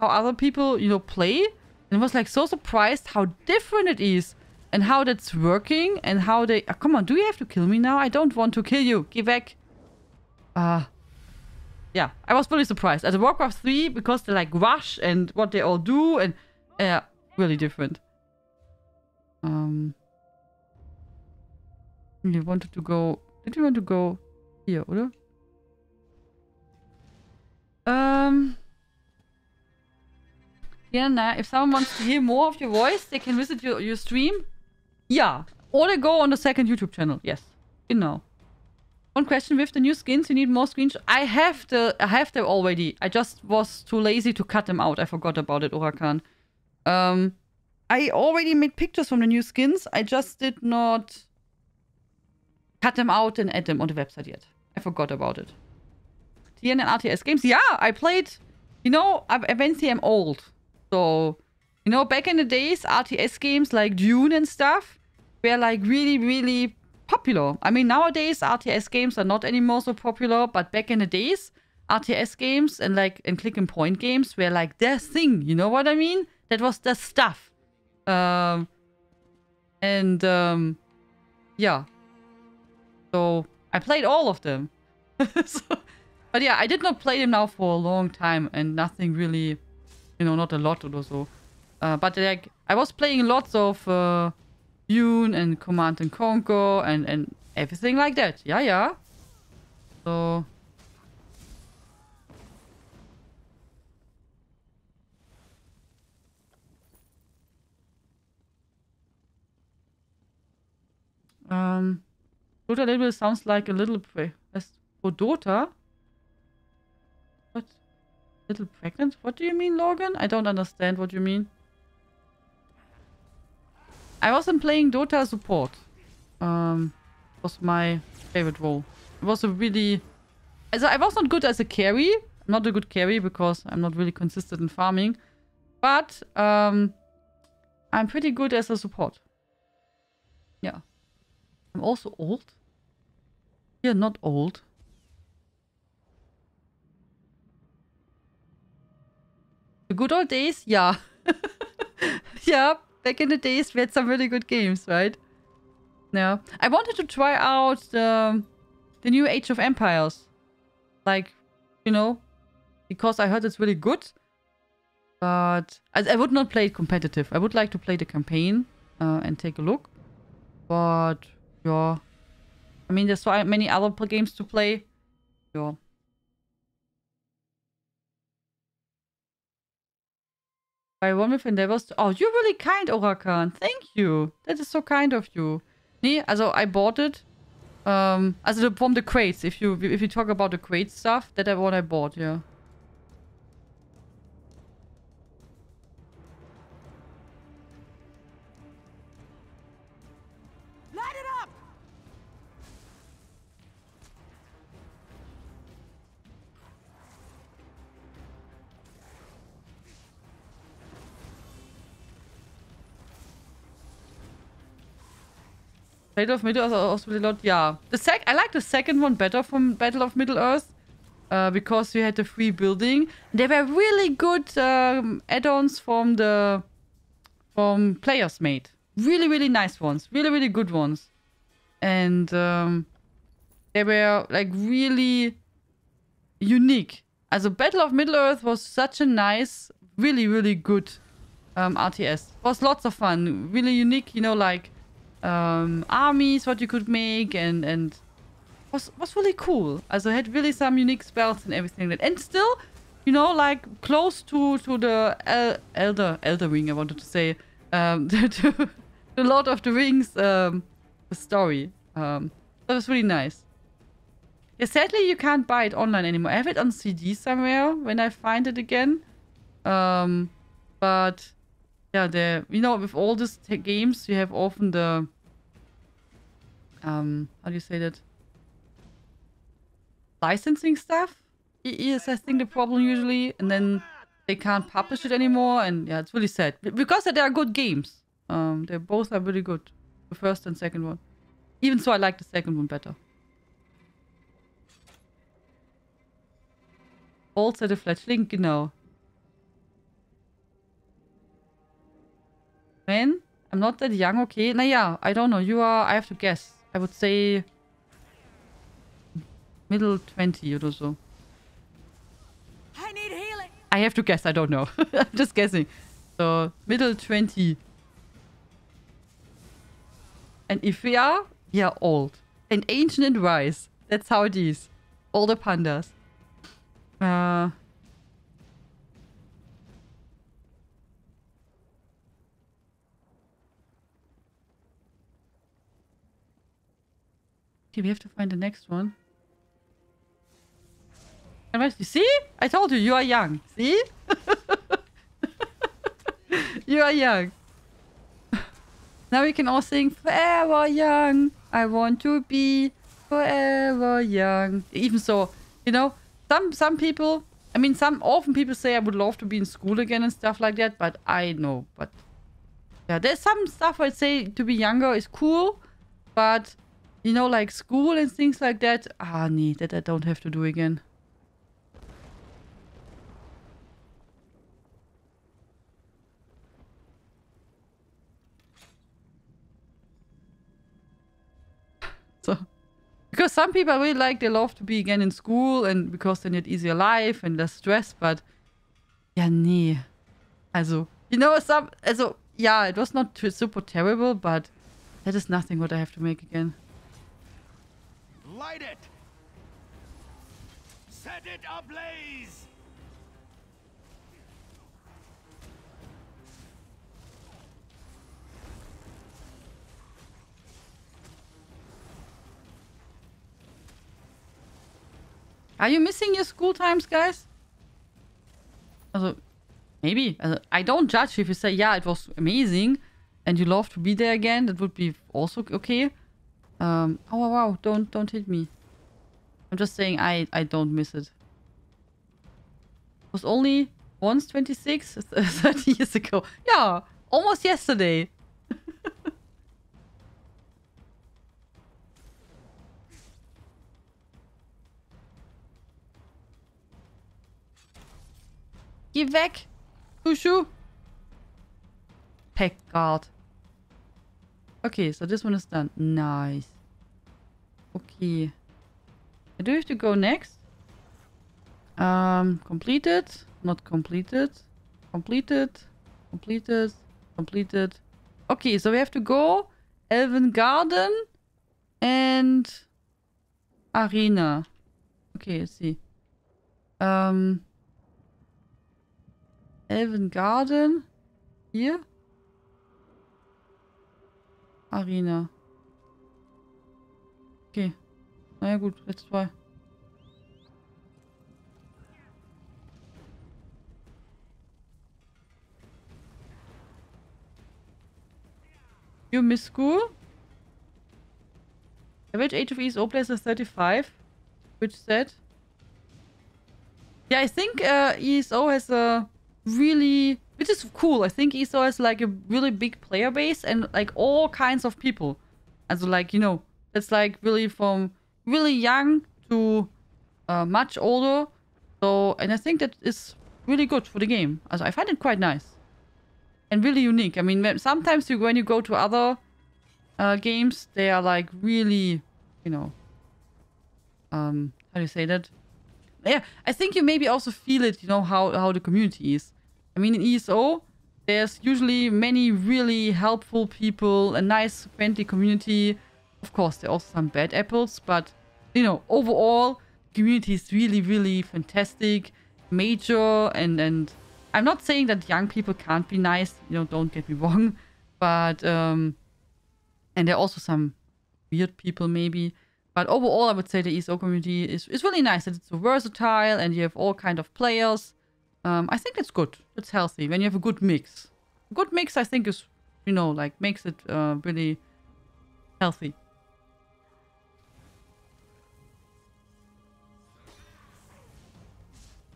How other people, you know, play, and was like so surprised how different it is and how that's working and how they... Oh, come on, do you have to kill me now? I don't want to kill you. Get back. Yeah, I was really surprised. At Warcraft 3, because they like rush and what they all do, and really different. You wanted to go... Did you want to go here, oder? Yeah, nah. If someone wants to hear more of your voice, they can visit your stream. Yeah. Or they go on the second YouTube channel. Yes. You know. One question, with the new skins, you need more screenshots. I have them already. I just was too lazy to cut them out. I forgot about it, Orakan. I already made pictures from the new skins. I just did not cut them out and add them on the website yet. I forgot about it. TN and RTS games. Yeah, I played... You know, eventually I'm old. So, you You know, back in the days, RTS games like Dune and stuff were like really, really popular. I mean, nowadays, RTS games are not anymore so popular, but back in the days, RTS games and click and point games were like their thing. You know what I mean? That was the stuff. Yeah. So I played all of them. But yeah, I did not play them now for a long time and nothing really, you know, not a lot or so. But like, I was playing lots of Dune and Command & Conquer and everything like that. Yeah, yeah. So... Dota label sounds like a little press for Dota. What? Little pregnant? What do you mean, Logan? I don't understand what you mean. I wasn't playing Dota support. Was my favorite role. It was a really... I was not good as a carry. I'm not a good carry because I'm not really consistent in farming. But I'm pretty good as a support. Yeah. I'm also old. You're not old. The good old days? Yeah. Yeah. Back in the days, we had some really good games, right? Yeah. I wanted to try out the new Age of Empires. Like, you know, because I heard it's really good. But I would not play it competitive. I would like to play the campaign and take a look. But... yeah. I mean, there's so many other games to play. Yeah. By one with endeavors. Oh, you're really kind, Orakan. Thank you. That is so kind of you. Nee, also I bought it. Also from the crates. If you talk about the crate stuff, that what I bought. Yeah. Battle of Middle Earth also really lot, yeah. I like the second one better from Battle of Middle Earth because you had the free building. There were really good add-ons from Players Made. Really, really nice ones. Really, really good ones. And they were like really unique. Also Battle of Middle Earth was such a nice, really, really good RTS. It was lots of fun. Really unique, you know, like armies what you could make and was really cool. Also had really some unique spells and everything that, and still, you know, like close to the Elder Ring, I wanted to say, to the Lord of the Rings the story. That was really nice. Yeah, sadly you can't buy it online anymore. I have it on CD somewhere when I find it again. But yeah, you know, with all these games, you have often the, how do you say that? Licensing stuff is, I think, the problem usually. And then they can't publish it anymore. And yeah, it's really sad. Because they are good games. They both are really good. The first and second one. Even so, I like the second one better. Also the Fletchling, genau. Man, I'm not that young, okay? Naja, I don't know. You are, I have to guess. I would say middle 20 or so. I need healing. I have to guess. I don't know. I'm just guessing. So middle 20. And if we are old and ancient and wise. That's how it is. All the pandas. We have to find the next one. You see? I told you, you are young. See? You are young. Now we can all sing forever young. I want to be forever young. Even so, you know, some people, I I mean, some often people say I would love to be in school again and stuff like that, but I know. But yeah, there's some stuff I'd say to be younger is cool, but you know, like school and things like that, nee, that I don't have to do again. Because some people really like, they love to be again in school and because they need easier life and less stress, but yeah, nee. Also, you know, yeah, it was not super terrible, but that is nothing what I have to make again. Light it! Set it ablaze! Are you missing your school times, guys? Also, maybe. I don't judge if you say, yeah, it was amazing and you love to be there again. That would be also okay. Oh, wow. Don't hit me. I'm just saying I don't miss it. It was only once 26, 30 years ago. Yeah, almost yesterday. Geh weg, Shushu. Pack guard. Okay, so this one is done. Nice. Okay. I do have to go next. Completed. Not completed. Completed. Completed. Completed. Okay, so we have to go Elven Garden and Arena. Okay, let's see. Elven Garden. Hier. Arena. Okay. Na ja, gut, jetzt zwei. You miss school? Average age of ESO players is 35. Which said? Yeah, I think ESO has a really, which is cool. I think ESO has like a really big player base and like all kinds of people. And so like, you know, it's like really from really young to much older. So, and I think that is really good for the game. Also, I find it quite nice and really unique. I mean, sometimes when you go to other games, they are like really, you know, how do you say that? Yeah, I think you maybe also feel it, you know, how the community is. I mean, in ESO, there's usually many really helpful people, a nice, friendly community. Of course, there are also some bad apples, but, you know, overall, the community is really, really fantastic, major, and I'm not saying that young people can't be nice, you know, don't get me wrong, but, and there are also some weird people, maybe. But overall, I would say the ESO community is really nice. It's so versatile and you have all kind of players. I think it's good. It's healthy when you have a good mix. A good mix, I think, is, you know, like makes it really healthy.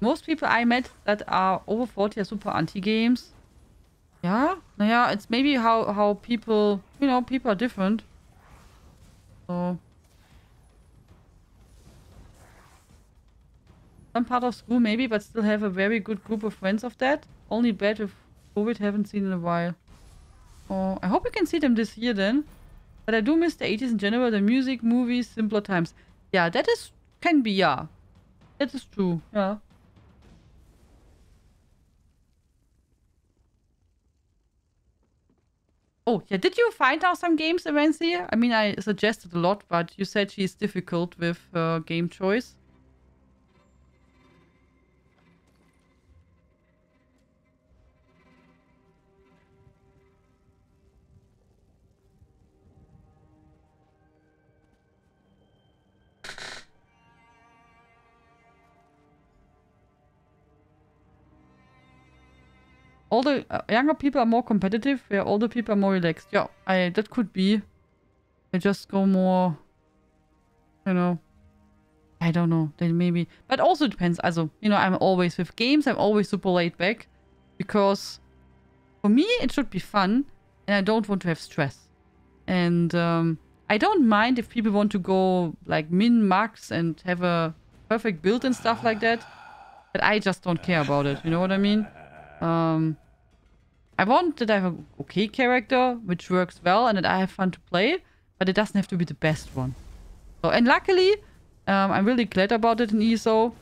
Most people I met that are over 40 are super anti-games. Yeah, yeah, it's maybe how people, you know, people are different. So some part of school maybe, but still have a very good group of friends of that. Only bad with COVID, haven't seen in a while. Oh, I hope you can see them this year then. But I do miss the 80s in general, the music, movies, simpler times. Yeah, that is, can be, yeah. That is true, yeah. Oh, yeah, did you find out some games, Avancy? I mean, I suggested a lot, but you said she's difficult with game choice. Older, younger people are more competitive, where older people are more relaxed. Yeah, that could be. They just go more, you know. I don't know. Then maybe, but also depends. Also, you know, I'm always with games. I'm always super laid back because for me it should be fun, and I don't want to have stress. And I don't mind if people want to go like min max and have a perfect build and stuff like that, but I just don't care about it. You know what I mean? I want that I have an okay character which works well and that I have fun to play, but it doesn't have to be the best one. So, and luckily, I'm really glad about it in ESO.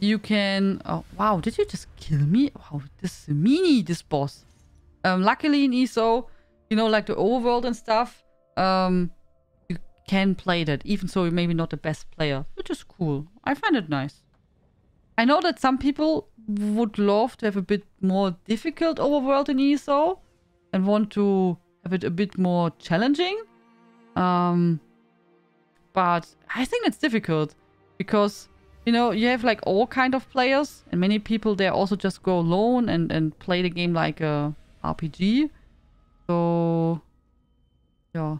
You can... Oh, wow, did you just kill me? Wow, this is meanie, this boss. Luckily in ESO, you know, like the overworld and stuff, you can play that, even so you're maybe not the best player, which is cool. I find it nice. I know that some people would love to have a bit more difficult overworld in ESO and want to have it a bit more challenging. But I think it's difficult because, you know, you have like all kind of players and many people, they also just go alone and play the game like a RPG. So, yeah.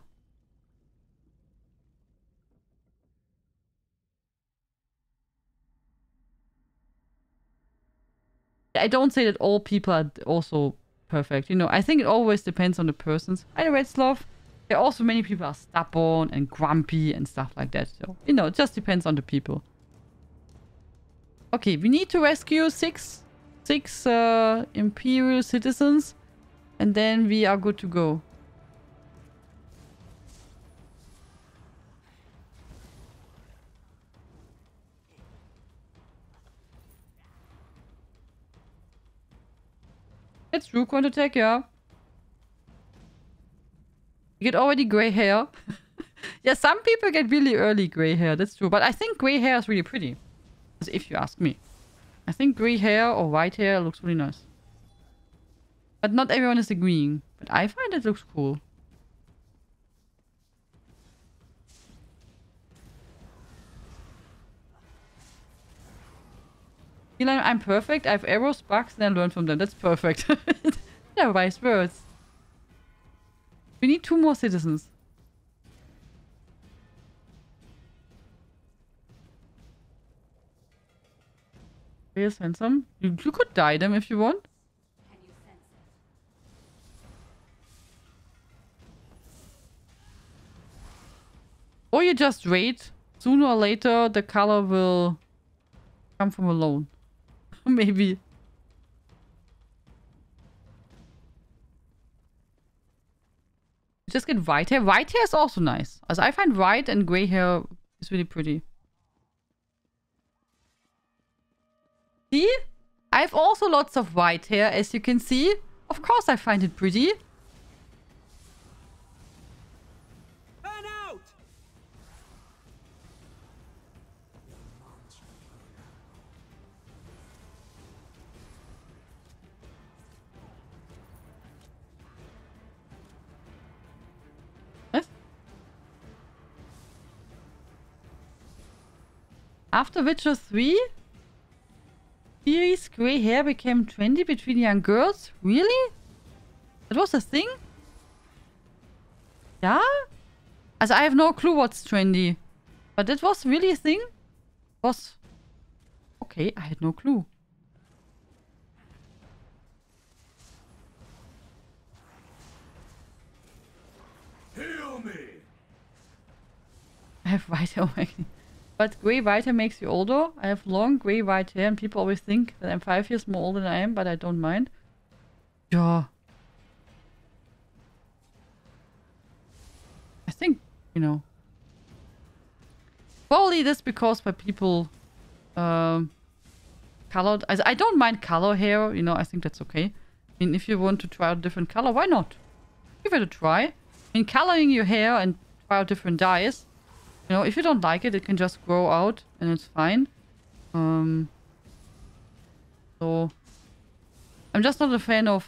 I don't say that all people are also perfect. You know, I think it always depends on the persons. Hi, Red Sloth. There are also many people are stubborn and grumpy and stuff like that. So, you know, it just depends on the people. Okay, we need to rescue six Imperial citizens. And then we are good to go. It's Rook on attack, yeah. You get already gray hair. Yeah, some people get really early gray hair, that's true. But I think gray hair is really pretty. If you ask me. I think gray hair or white hair looks really nice. But not everyone is agreeing. But I find it looks cool. I'm perfect. I have arrows, bugs, and I learn from them. That's perfect. They're wise words. We need 2 more citizens. Here's handsome. You could dye them if you want. Or you just raid. Sooner or later, the color will come from alone. Maybe. Just get white hair. White hair is also nice. As I find white and gray hair is really pretty. See? I have also lots of white hair, as you can see. Of course I find it pretty. Burn out! After Witcher 3, series grey hair became trendy between young girls? Really? That was a thing? Yeah? As I have no clue what's trendy. But that was really a thing? Was... Okay, I had no clue. Heal me! I have white hair. But grey white hair makes you older. I have long grey white hair and people always think that I'm 5 years more older than I am, but I don't mind. Yeah. I think, you know. Probably this because my people colored. I don't mind color hair, you know, I think that's okay. I mean, if you want to try out a different color, why not? Give it a try. I mean, coloring your hair and try out different dyes. You know, if you don't like it, it can just grow out and it's fine. So I'm just not a fan of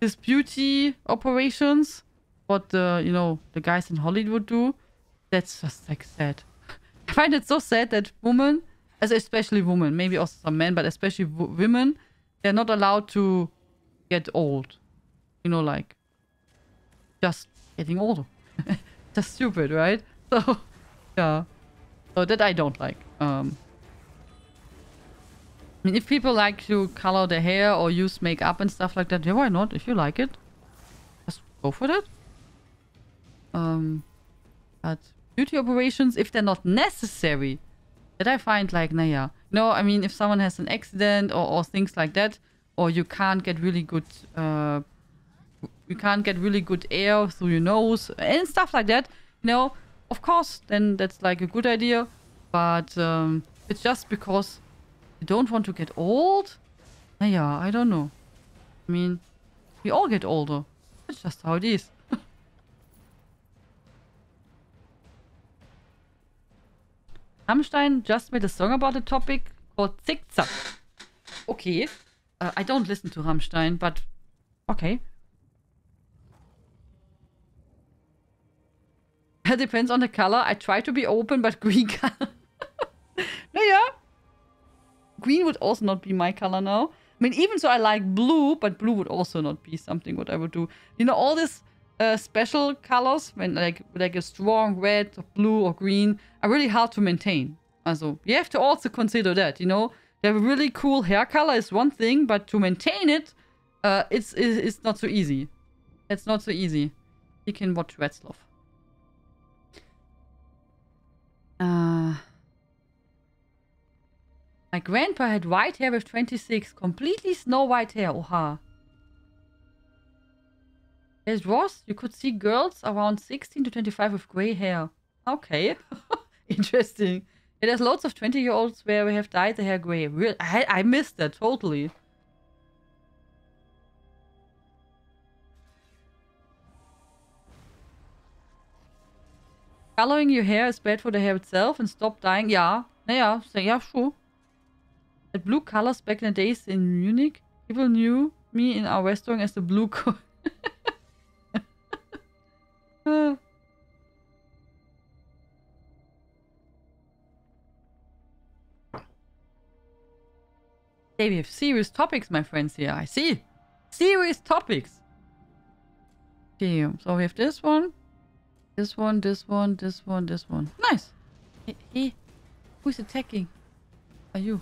this beauty operations. What the, you know, the guys in Hollywood do. That's just like sad. I find it so sad that women, especially women, maybe also some men, but especially women, they're not allowed to get old. You know, like just getting older. Stupid, right? So yeah, So that I don't like. I mean, if people like to color their hair or use makeup and stuff like that, yeah, why not? If you like it, just go for that. But beauty operations, if they're not necessary, that I find like, nah, yeah. No, I mean, if someone has an accident or things like that, or you can't get really good, you can't get really good air through your nose and stuff like that, you know, of course, then that's like a good idea. But it's just because you don't want to get old. Nah, yeah, I don't know. I mean, we all get older. That's just how it is. Rammstein just made a song about a topic called Zickzack. Okay. I don't listen to Rammstein, but okay. It depends on the color. I try to be open, but green color. Naja. Green would also not be my color now. I mean, even so, I like blue, but blue would also not be something what I would do. You know, all this... special colors, when like a strong red or blue or green, are really hard to maintain. Also, you have to also consider that, you know, they have a really cool hair color is one thing, but to maintain it, it's not so easy. It's not so easy. You can watch Retzloff. My grandpa had white hair with 26, completely snow white hair. Oha. It was, you could see girls around 16 to 25 with gray hair. Okay. Interesting. And there's loads of 20-year-olds where we have dyed the hair gray. I missed that totally. Coloring your hair is bad for the hair itself and stop dyeing. Yeah. Yeah, yeah, sure. The blue colors back in the days in Munich, people knew me in our restaurant as the blue color. Hey, we have serious topics, my friends, here. I see. Serious topics. Okay, so we have this one. This one, this one, this one, this one. Nice. Hey, hey. Who's attacking? Are you?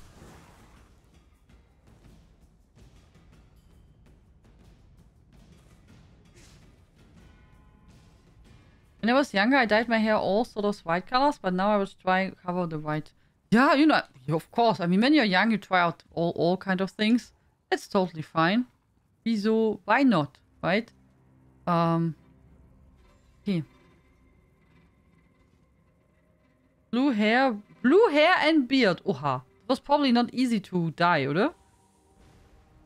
When I was younger, I dyed my hair all sort of white colors, but now I was trying to cover the white. Yeah, you know, of course. I mean, when you're young, you try out all kind of things. It's totally fine. Wieso? Why not? Right? Okay. Blue hair and beard. Oha. It was probably not easy to dye, oder?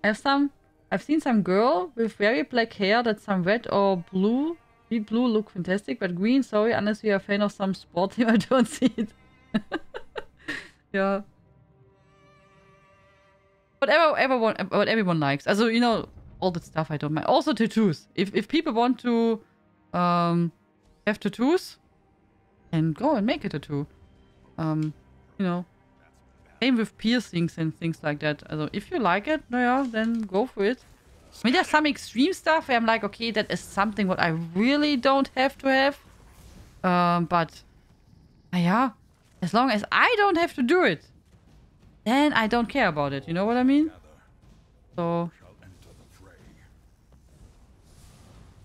I've seen some girl with very black hair that's some red or blue. Deep blue look fantastic, but green, sorry, unless we are a fan of some sport team, I don't see it. Yeah. What everyone likes. Also, you know, all that stuff I don't mind. Also tattoos. If people want to have tattoos, then go and make a tattoo. You know. Same with piercings and things like that. Also, if you like it, yeah, then go for it. I mean, there's some extreme stuff where I'm like, okay, that is something what I really don't have to have. But, yeah, as long as I don't have to do it, then I don't care about it. You know what I mean? So.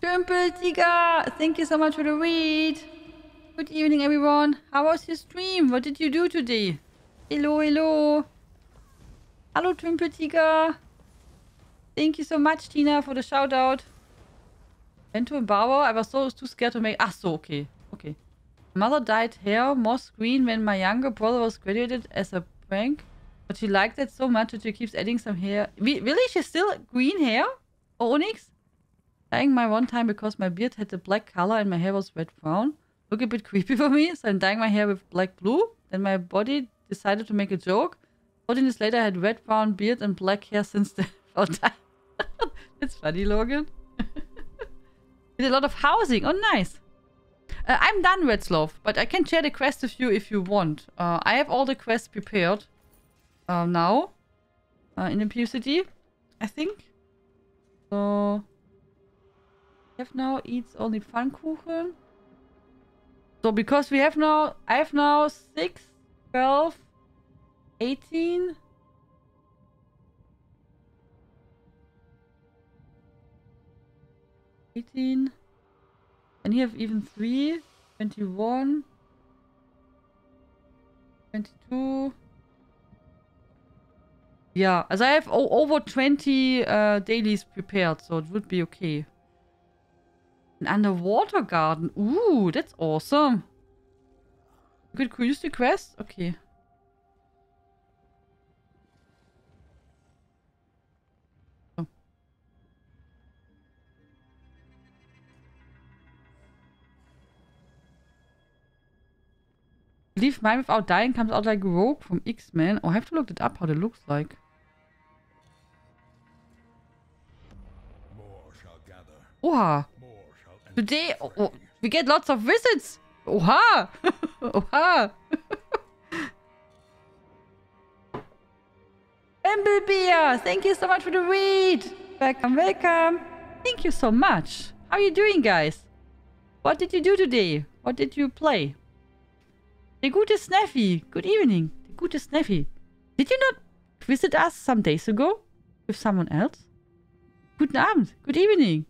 Tümpeltiger, thank you so much for the read. Good evening, everyone. How was your stream? What did you do today? Hello, hello. Hallo, Tümpeltiger. Thank you so much, Tina, for the shout-out. Went to Bauer. I was too scared to make... Ah, so, okay. Okay. Mother dyed hair moss green when my younger brother was graduated as a prank. But she liked it so much that she keeps adding some hair. Really? She's still green hair? Onyx? Dyeing my one time because my beard had a black color and my hair was red brown. Look a bit creepy for me. So I'm dyeing my hair with black blue. Then my body decided to make a joke. 14 years later, I had red brown beard and black hair since then. Oh, that's funny, Logan. Did a lot of housing. Oh, nice. I'm done, Retzloff, but I can share the quest with you if you want. I have all the quests prepared now in Imperial City, I think. So, Chef now eats only Pfannkuchen. So because we have now, I have now 6, 12, 18. And you have even 3, 21, 22. Yeah, as I have over 20 dailies prepared, so it would be okay. An underwater garden. Ooh, that's awesome. Good curiosity quest? Okay. Oh. Leave Mine Without Dying comes out like Rogue from X-Men. Oh, I have to look it up how it looks like. Oha. Today, oh, we get lots of visits. Oha! Oha! Emblebeer, thank you so much for the read. Welcome, welcome. Thank you so much. How are you doing, guys? What did you do today? What did you play? Der gute Snaffy, good evening. Der gute Snaffy. Did you not visit us some days ago with someone else? Guten Abend, good evening.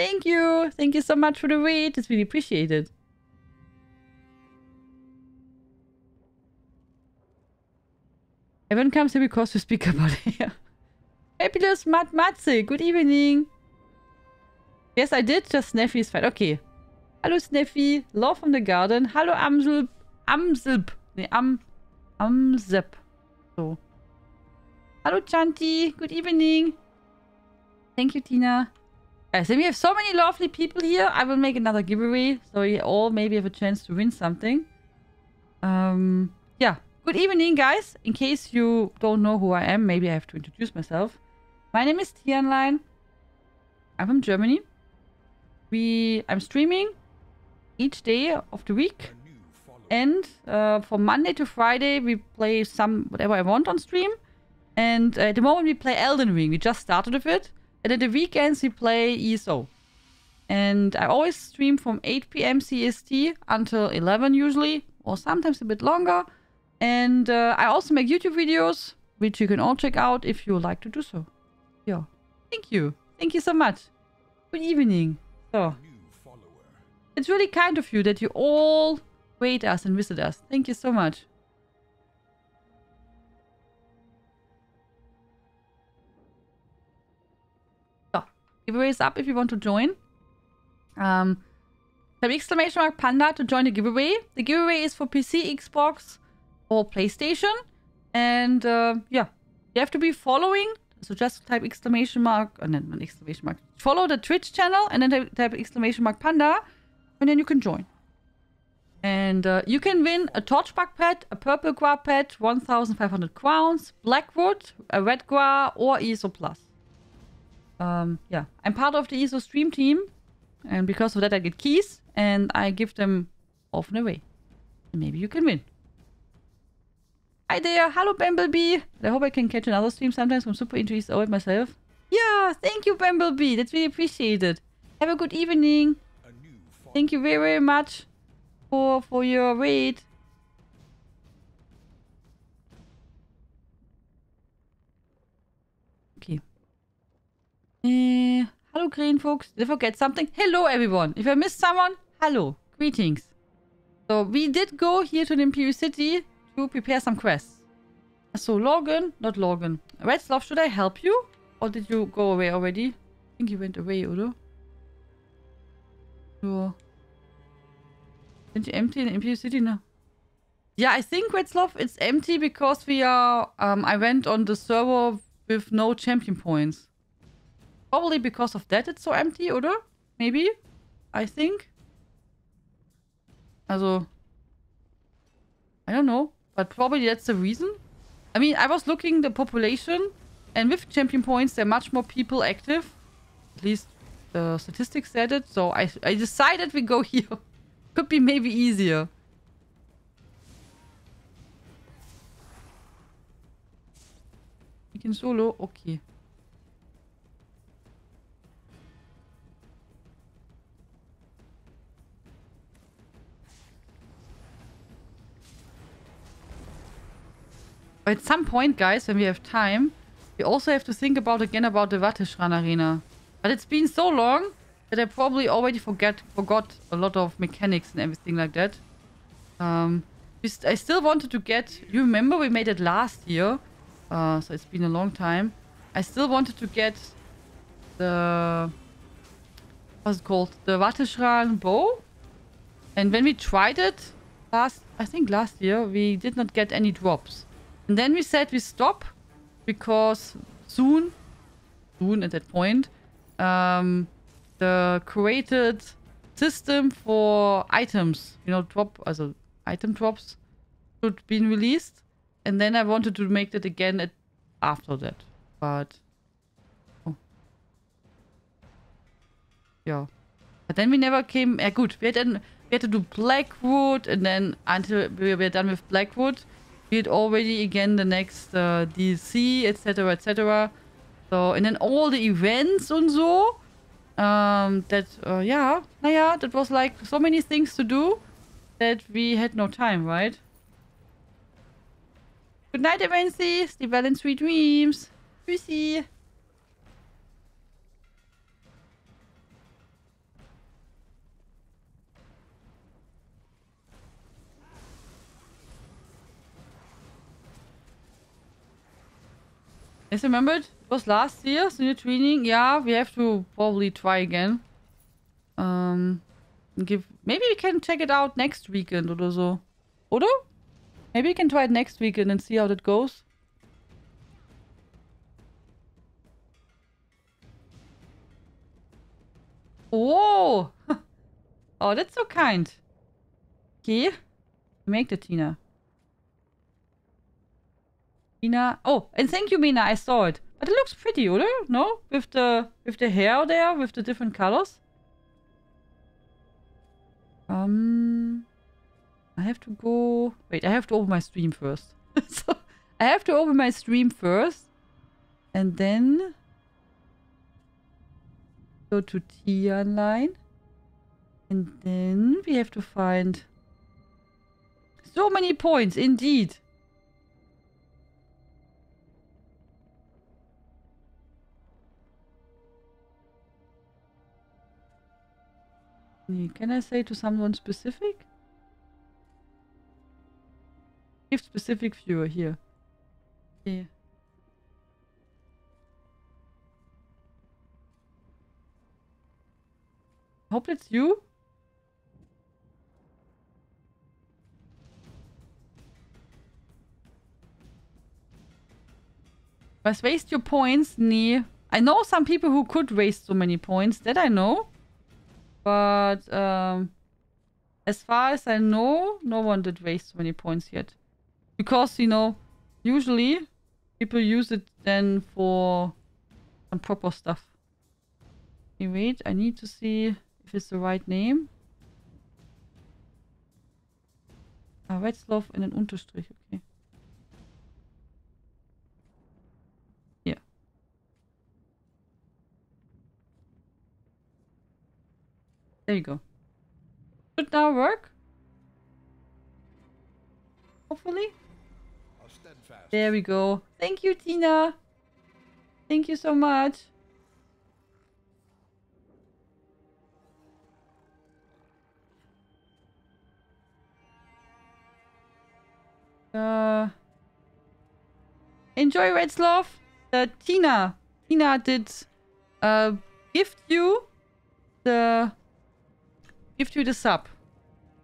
Thank you! Thank you so much for the read. It's really appreciated. Everyone comes here because we speak about it. Fabulous Matt Matze. Good evening. Yes, I did. Just Snaffy is fine. Okay. Hallo Snaffy. Love from the garden. Hallo Amselp. Amselp. Nee, Amsep. So. Hallo Chanti. Good evening. Thank you, Tina. Guys, and we have so many lovely people here. I will make another giveaway, so you all maybe have a chance to win something. Yeah. Good evening, guys. In case you don't know who I am, maybe I have to introduce myself. My name is Tianlein. I'm from Germany. I'm streaming each day of the week. And from Monday to Friday, we play whatever I want on stream. And at the moment, we play Elden Ring. We just started with it. And at the weekends, we play ESO. And I always stream from 8 p.m. CST until 11 usually, or sometimes a bit longer. And I also make YouTube videos, which you can all check out if you would like to do so. Yeah. Thank you. Thank you so much. Good evening. So, it's really kind of you that you all wait us and visit us. Thank you so much. Giveaway is up if you want to join. Type !panda to join the giveaway. The giveaway is for PC, Xbox, or PlayStation. And yeah, you have to be following. So just type !, follow the Twitch channel and then type !panda, and then you can join. And you can win a Torchbug pet, a purple Gua pet, 1,500 crowns, Blackwood, a red Gua, or ESO Plus. Yeah, I'm part of the ESO stream team, and because of that I get keys, and I give them often away. And maybe you can win. Hi there, hello Bumblebee. I hope I can catch another stream sometimes. I'm super into ESO at myself. Yeah, thank you Bumblebee, that's really appreciated. Have a good evening. Thank you very, very much for your raid. Hello Green Folks. Did I forget something? Hello everyone. If I missed someone, hello. Greetings. So we did go here to the Imperial City to prepare some quests. So Logan. Redslav, should I help you? Or did you go away already? I think you went away, oder? So. Didn't you empty the Imperial City now? Yeah, I think Redslav, it's empty because we are... I went on the server with no champion points. Probably because of that it's so empty, oder? Maybe? I think. Also... I don't know. But probably that's the reason. I mean, I was looking the population. And with champion points, there are much more people active. At least the statistics said it. So I decided we go here. Could be maybe easier. We can solo? Okay. But at some point, guys, when we have time, we also have to think about again about the Vateshran arena. But it's been so long that I probably already forgot a lot of mechanics and everything like that. I still wanted to get... You remember we made it last year? So it's been a long time. I still wanted to get the... What's it called? The Vateshran bow. And when we tried it, I think last year, we did not get any drops. And then we said we stop, because soon at that point, the created system for items, you know, item drops should be released. And then I wanted to make that again after that. But yeah, but then we never came. Yeah, good. We had to do Blackwood, and then until we were done with Blackwood, we had already again the next DLC, etc., etc. So, and then all the events and so. That was like so many things to do that we had no time, right? Good night, Evency. Sleep well and sweet dreams. Tschüssi. Yes, remember it? It was last year, so you're training. Yeah, we have to probably try again. Maybe we can check it out next weekend or so. Oder? Maybe we can try it next weekend and see how that goes. Whoa! Oh, that's so kind. Okay. Make the Tina. Mina. Oh, and thank you, Mina. I saw it. But it looks pretty, oder? No? With the hair there, with the different colors. I have to go... Wait, I have to open my stream first. So, I have to open my stream first. And then... Go to Tianlein. And then we have to find... So many points, indeed. Can I say to someone specific? Give specific viewer here. Yeah. Hope it's you. But waste your points, nee. I know some people who could waste so many points, that I know. But as far as I know, no one did waste so many points yet. Because, you know, usually people use it then for some proper stuff. Okay, wait, I need to see if it's the right name. Ah, Retzloff in an Unterstrich, okay. There you go. Should now work. Hopefully. There we go. Thank you, Tina. Thank you so much. Enjoy, Retzloff. Tina did gift you the sub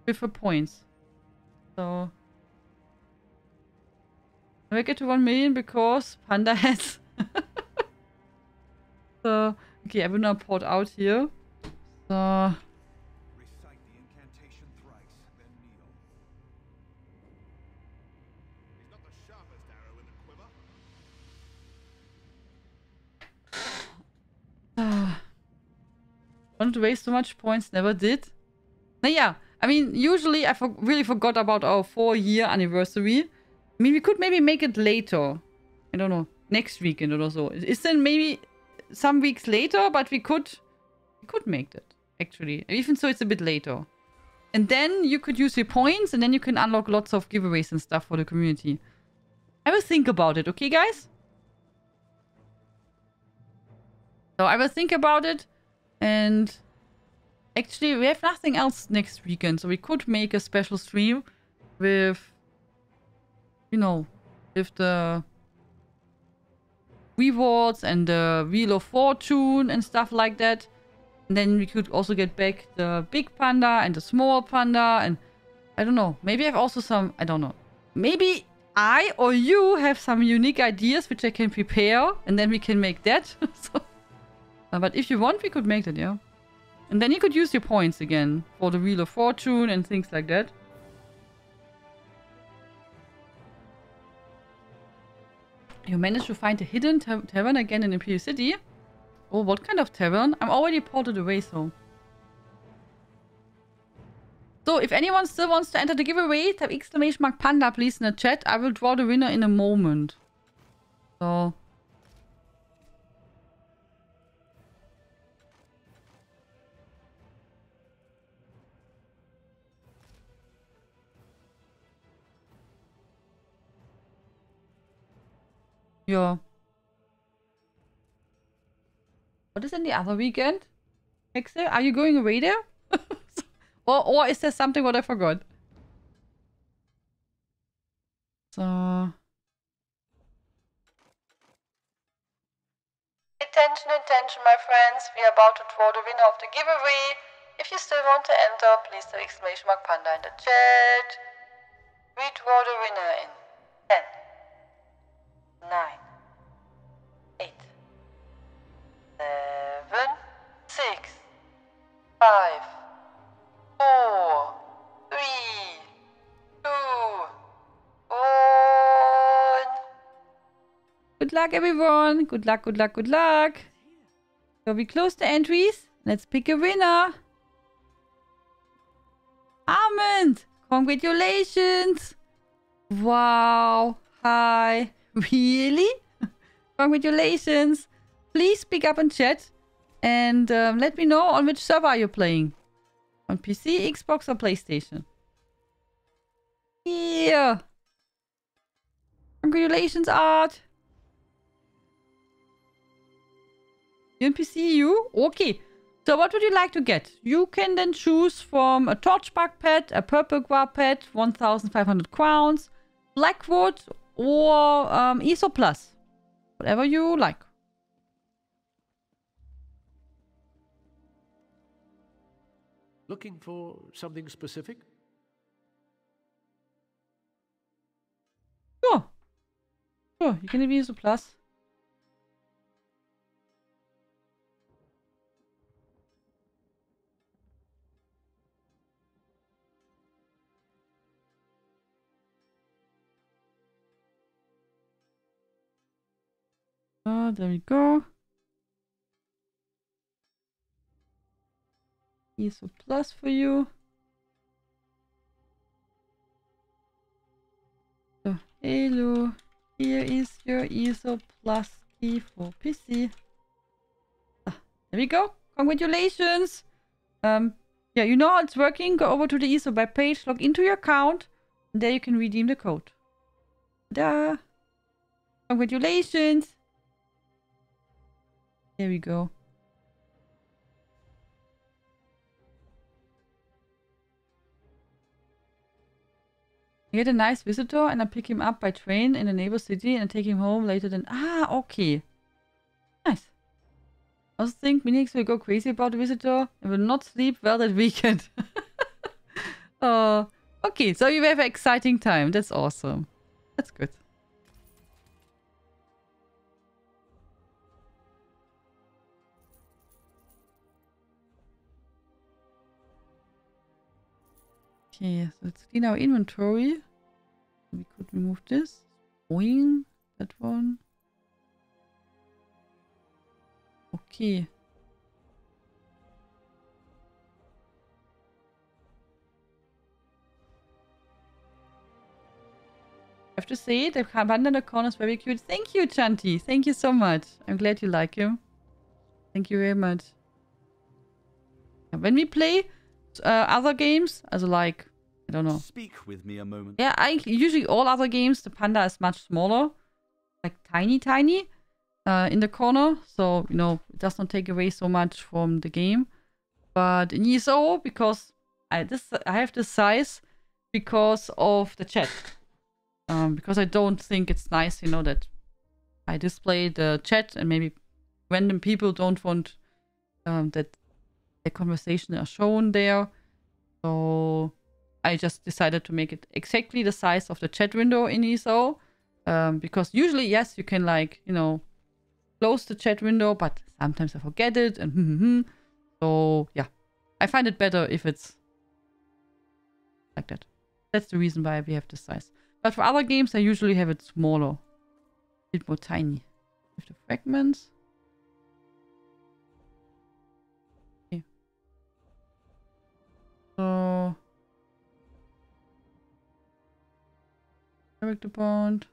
with her points. So I get to 1 million because Panda has. So okay, I will now port out here. So recite the incantation thrice, then kneel. He's not the sharpest arrow in the quiver. Wanted to waste so much points, never did. Yeah, I mean, usually I really forgot about our 4-year anniversary. I mean, we could maybe make it later. I don't know, next weekend or so. It's then maybe some weeks later, but we could make that, actually. Even so, it's a bit later. And then you could use your points, and then you can unlock lots of giveaways and stuff for the community. I will think about it, okay, guys? So I will think about it, and actually we have nothing else next weekend, so we could make a special stream with, you know, with the rewards and the Wheel of Fortune and stuff like that. And then we could also get back the big panda and the small panda, and I don't know, maybe I have also some, I don't know, maybe I or you have some unique ideas which I can prepare, and then we can make that. So, but if you want, we could make that, yeah. And then you could use your points again for the Wheel of Fortune and things like that. You managed to find a hidden tavern again in Imperial City. Oh, what kind of tavern? I'm already ported away, so. So, if anyone still wants to enter the giveaway, type !panda, please, in the chat. I will draw the winner in a moment. So. Yeah. What is in the other weekend? Excel, are you going away there? Or is there something what I forgot? So... Attention, attention, my friends. We are about to draw the winner of the giveaway. If you still want to enter, please type !panda in the chat. We draw the winner in 10, 9, 8, 7, 6, 5, 4, 3, 2, 1. Good luck, everyone. Good luck, good luck, good luck. So we close the entries. Let's pick a winner. Armand, congratulations. Wow. Hi. Really? Congratulations. Please speak up in chat and let me know on which server are you playing. On PC, Xbox or PlayStation. Yeah. Congratulations, Art. You're in PC-EU? Okay. So what would you like to get? You can then choose from a Torchbark pet, a Purple Guard pet, 1,500 crowns, Blackwood, or ESO Plus. Whatever you like. Looking for something specific? Sure. Sure, you can even use a plus. Oh, there we go. Here's a plus for you. So, hello. Here is your ESO Plus key for PC. Ah, there we go. Congratulations. Yeah, you know how it's working. Go over to the ESO web page, log into your account, and there you can redeem the code. Ta-da! Congratulations. There we go. I get a nice visitor and I pick him up by train in a neighbor city and I take him home later than... Ah, okay. Nice. I also think Minix will go crazy about the visitor and will not sleep well that weekend. Okay, so you have an exciting time. That's awesome. That's good. Okay, so let's clean our inventory. We could remove this. Boing, that one. Okay. I have to say, the panda in the corner is very cute. Thank you, Chanti. Thank you so much. I'm glad you like him. Thank you very much. When we play other games, as like I don't know. Speak with me a moment. Yeah, I usually all other games, the panda is much smaller, like tiny in the corner, so you know it does not take away so much from the game. But in ESO, because I have this size because of the chat, because I don't think it's nice, you know, that I display the chat and maybe random people don't want that the conversation are shown there. So I just decided to make it exactly the size of the chat window in ESO, because usually, yes, you can, like, you know, close the chat window, but sometimes I forget it and so yeah, I find it better if it's like that. That's the reason why we have this size. But for other games, I usually have it smaller, a bit more tiny. With the fragments. Okay. So character bond.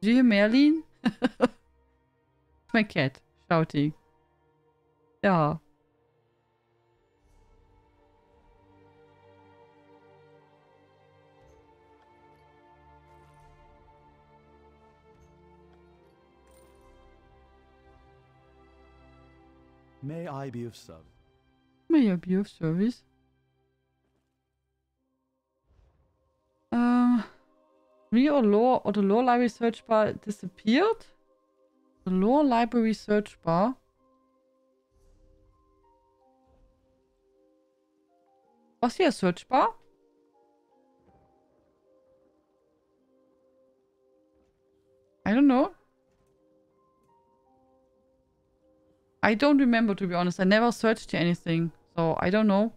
Do you hear Merlin? My cat shouting. Yeah. May I be of service? May I be of service? Real lore or the lore library search bar disappeared? The lore library search bar? Was here a search bar? I don't know. I don't remember, to be honest. I never searched anything, so I don't know.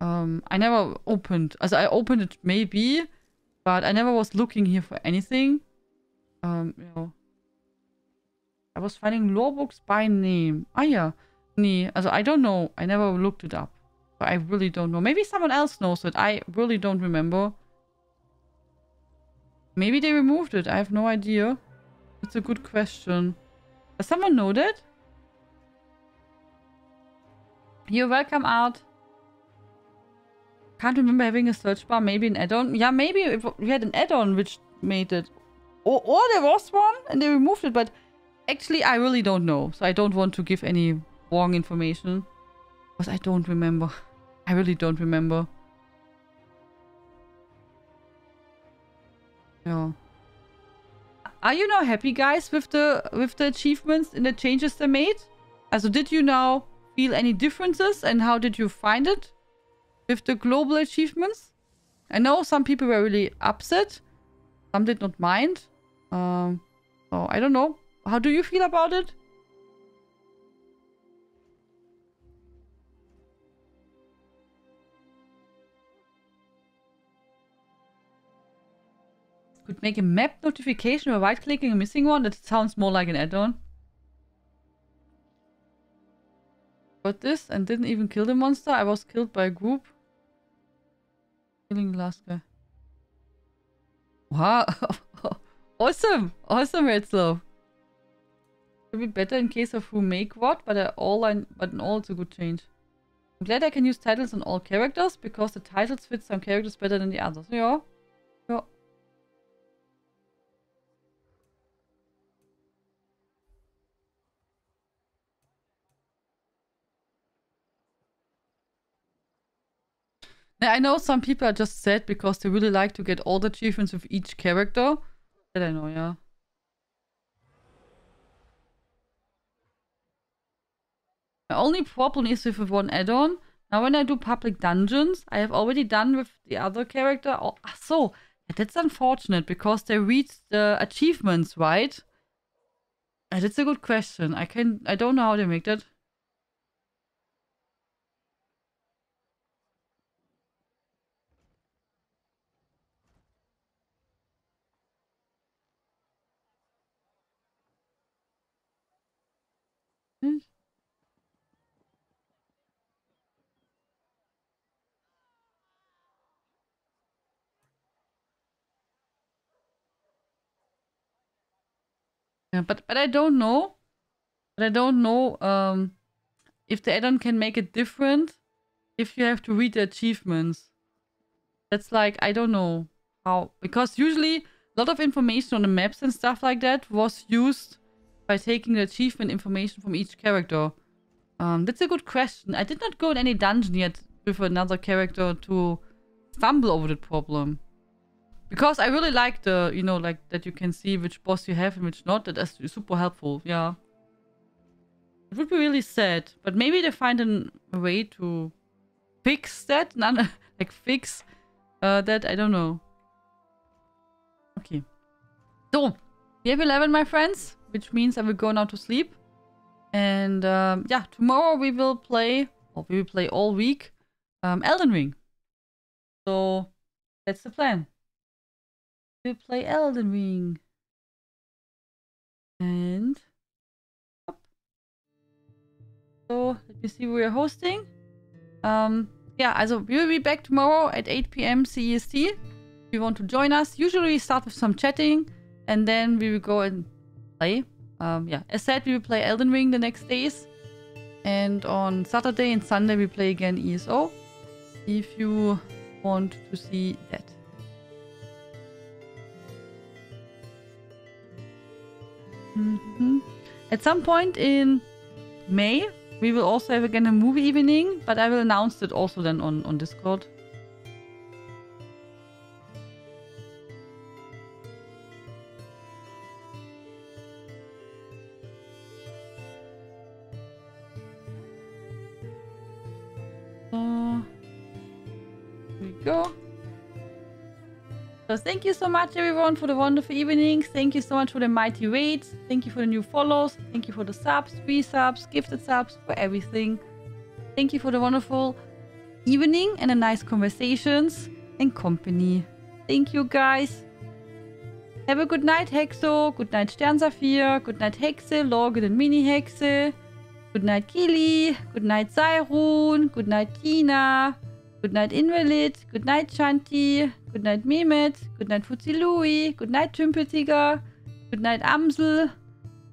I never opened. As I opened it, maybe, but I never was looking here for anything. You know, I was finding lore books by name. Ah, yeah, nee. Also, I don't know. I never looked it up. But I really don't know. Maybe someone else knows it. I really don't remember. Maybe they removed it. I have no idea. It's a good question. Does someone know that? You're welcome out. Can't remember having a search bar. Maybe an add-on. Yeah, maybe if we had an add-on which made it. Or there was one and they removed it. But actually, I really don't know. So I don't want to give any wrong information. Because I don't remember. I really don't remember. Yeah. Are you now happy, guys, with the achievements and the changes they made? Also, did you now feel any differences, and how did you find it with the global achievements? I know some people were really upset. Some did not mind. So I don't know. How do you feel about it? Could make a map notification by right-clicking a missing one. That sounds more like an add-on. But this, and didn't even kill the monster. I was killed by a group. Killing the last guy. Wow. Awesome. Awesome, Redslow. Could be better in case of who make what, but in all it's a good change. I'm glad I can use titles on all characters, because the titles fit some characters better than the others. Yeah. Yeah. Now, I know some people are just sad because they really like to get all the achievements with each character. That I know, yeah. My only problem is with one add-on. Now when I do public dungeons, I have already done with the other character. Oh, so that's unfortunate because they read the achievements, right? That's a good question. I don't know how they make that. Yeah, but I don't know. But I don't know if the add-on can make it different if you have to read the achievements, that's like, I don't know how, because usually a lot of information on the maps and stuff like that was used by taking the achievement information from each character. That's a good question. I did not go in any dungeon yet with another character to stumble over the problem. Because I really like the, you know, like that you can see which boss you have and which not. That is super helpful, yeah. It would be really sad, but maybe they find a way to fix that. Like fix that, I don't know. Okay. So, we have 11, my friends, which means I will go now to sleep. And yeah, tomorrow we will play, or we will play all week, Elden Ring. So, that's the plan. We play Elden Ring. And... up. So, let me see where we're hosting. Yeah, also we will be back tomorrow at 8 PM CEST. If you want to join us, usually we start with some chatting. And then we will go and play. Yeah, as said, we will play Elden Ring the next days. And on Saturday and Sunday we play again ESO. If you want to see that. Mm-hmm. At some point in May, we will also have again a movie evening, but I will announce it also then on Discord. So, here we go. So thank you so much everyone for the wonderful evening. Thank you so much for the mighty raids. Thank you for the new follows. Thank you for the subs, resubs, gifted subs, for everything. Thank you for the wonderful evening and the nice conversations and company. Thank you guys. Have a good night Hexo. Good night Sternsaphir. Good night Hexe, Lorgit and Mini Hexe. Good night Kili. Good night Zairun. Good night Tina. Good night Invalid, good night Shanti, good night Mehmet, good night Fuzzy Louie, good night Tümpeltiger, good night Amsel,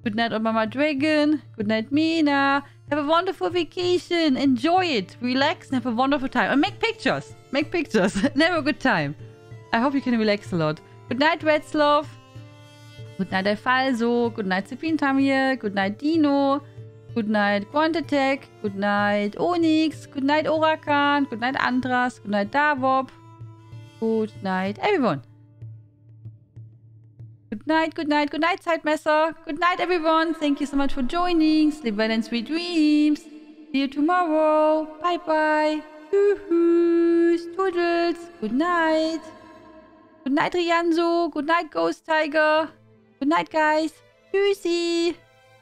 good night Obama Dragon, good night Mina. Have a wonderful vacation, enjoy it, relax and have a wonderful time. And make pictures, never a good time. I hope you can relax a lot. Good night Retzloff, good night Alfalso, good night Sepin Tamir, good night Dino. Good night Quant Attack, good night Onyx, good night Orakan, good night Andras, good night Davop, good night everyone. Good night, good night, good night Zeitmesser, good night everyone, thank you so much for joining, sleep well and sweet dreams, see you tomorrow, bye bye, tschüss, toodles, good night Rianzo, good night Ghost Tiger, good night guys, tschüssi.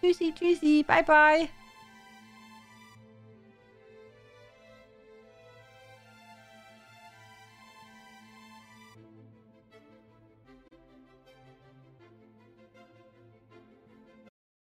Tschüssi, tschüssi, bye bye.